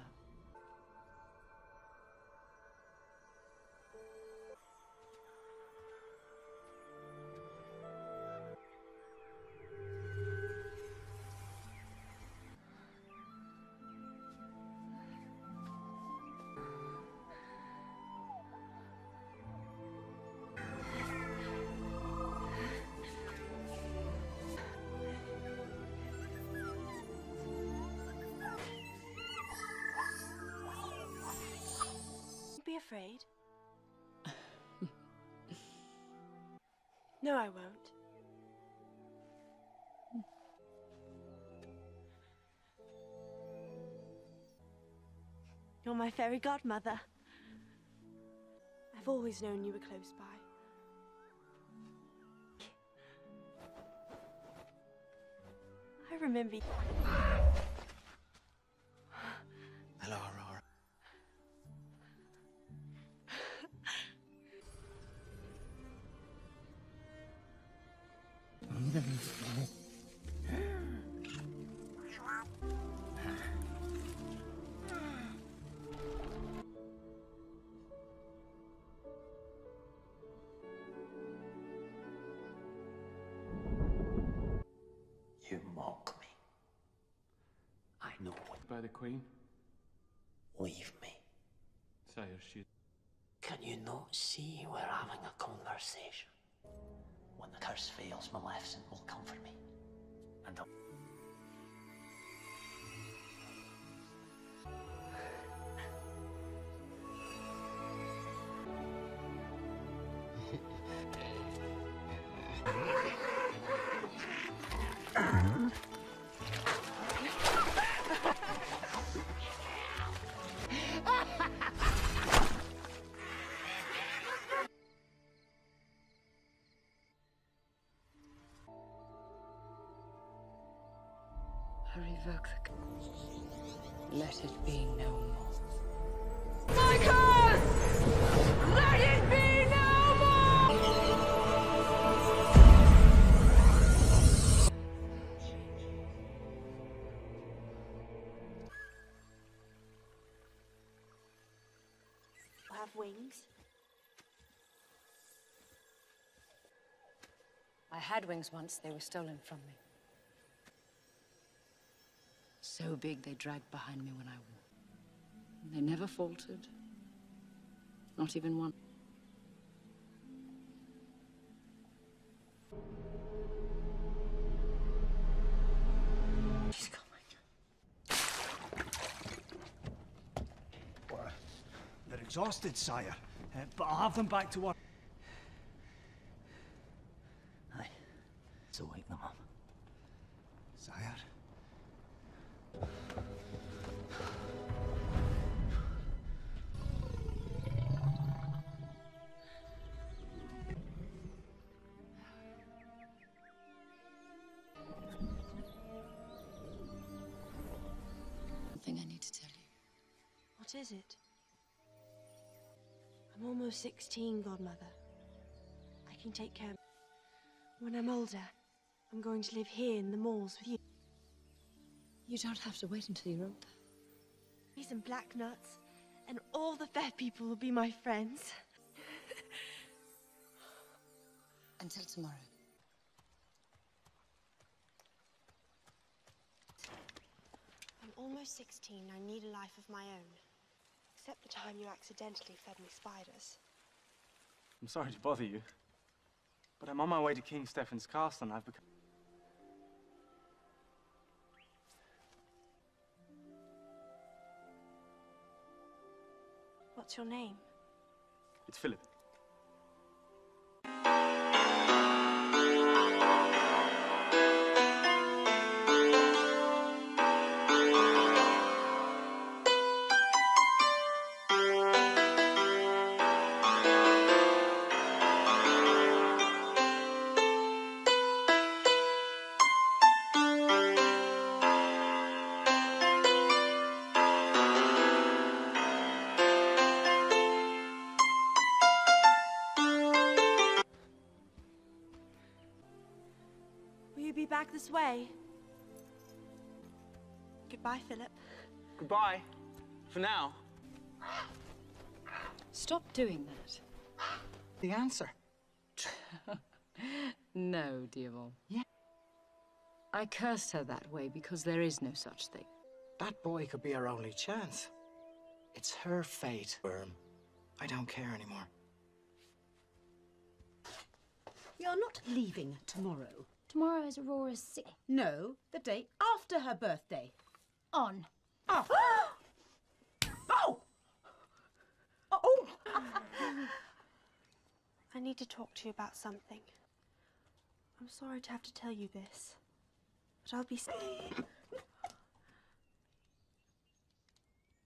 No, I won't. You're my fairy godmother. I've always known you were close by. I remember you. Hello, Aurora. You mock me. I know it. By the Queen? Leave me. Sire, she... Can you not see we're having a conversation? When the curse fails, Maleficent will come for me. And I'll... Revoke the curse. Let it be no more. My curse! Let it be no more! You have wings? I had wings once. They were stolen from me. So big they dragged behind me when I walked. They never faltered. Not even one. She's coming. What? They're exhausted, sire. But I'll have them back to work. Aye. So wake them up. Sire? Something I need to tell you. What is it? I'm almost 16, Godmother. I can take care of you. When I'm older, I'm going to live here in the Moors with you. You don't have to wait until you're older. These and black nuts, and all the fair people will be my friends. Until tomorrow. I'm almost 16. I need a life of my own. Except the time you accidentally fed me spiders. I'm sorry to bother you, but I'm on my way to King Stefan's castle, and I've become... What's your name? It's Philip. Back this way. Goodbye, Philip. Goodbye. For now. Stop doing that. The answer. No, Diaval. Yeah. I cursed her that way because there is no such thing. That boy could be her only chance. It's her fate. Worm. I don't care anymore. You're not leaving tomorrow. Tomorrow is Aurora's sick. No, the day after her birthday. On. Oh! Oh! Oh! I need to talk to you about something. I'm sorry to have to tell you this, but I'll be...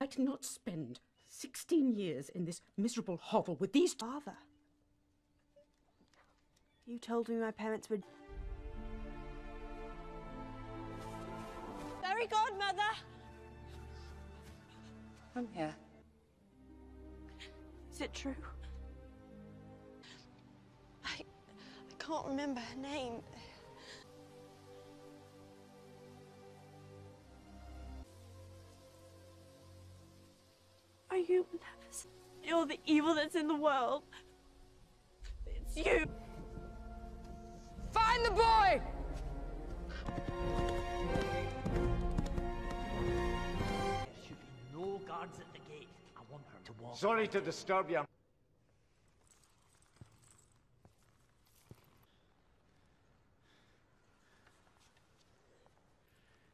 I cannot spend 16 years in this miserable hovel with these... Father, you told me my parents were... Fairy Godmother! I'm here. Is it true? I can't remember her name. Are you Maleficent? You're the evil that's in the world. It's you. Find the boy! There should be no guards at the gate. I want her to walk. Sorry to disturb you.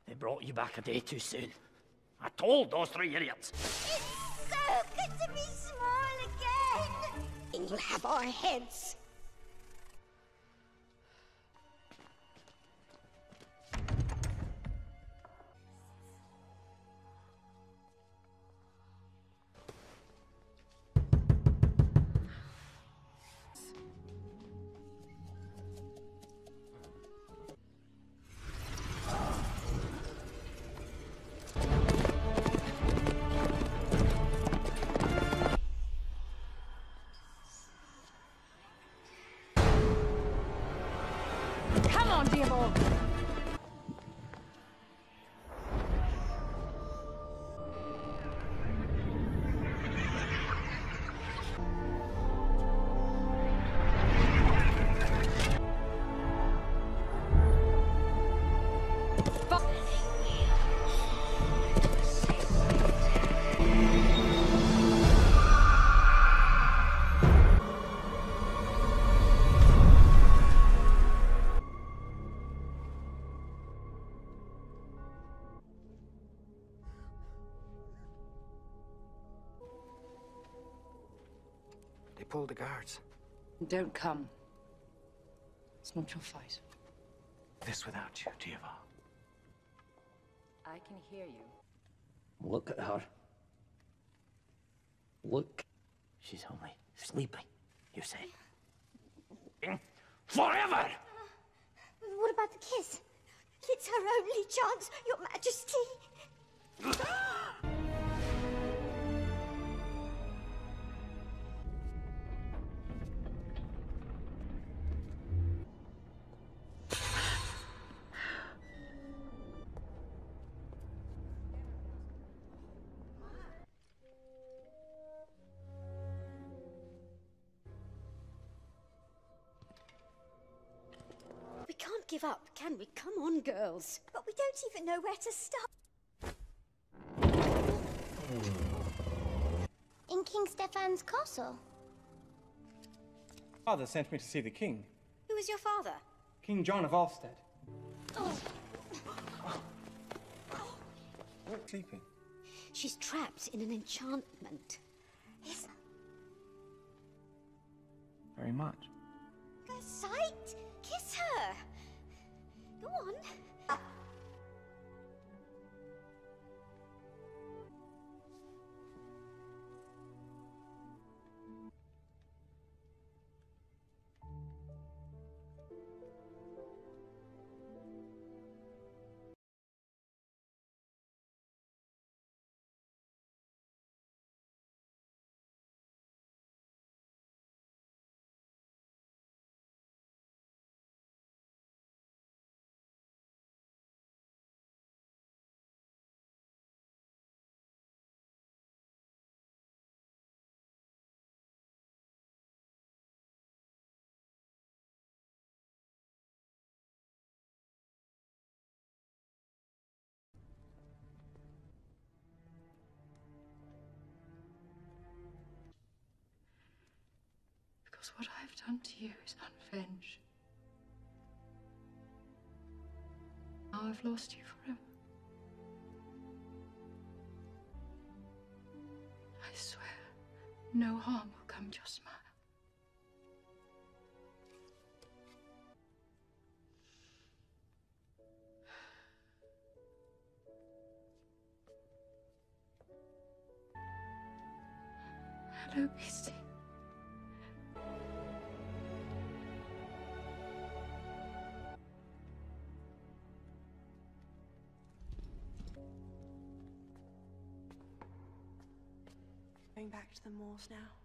They brought you back a day too soon. I told those three idiots. It's so good to be small again. And you'll have our heads. Pull the guards. Don't come. It's not your fight. This without you, Diaval. I can hear you. Look at her. Look. She's only sleeping, you say? Forever! What about the kiss? It's her only chance, Your Majesty. Give up, can we? Come on, girls. But we don't even know where to start. In King Stefan's castle. Father sent me to see the king. Who is your father? King John of Alstead. Oh. Sleeping. She's trapped in an enchantment. Yes. Very much. Go sight. Kiss her. Go on. What I've done to you is unavenged. Now I've lost you forever. I swear, no harm will come to your smile. Hello, Misty. Going back to the Moors now.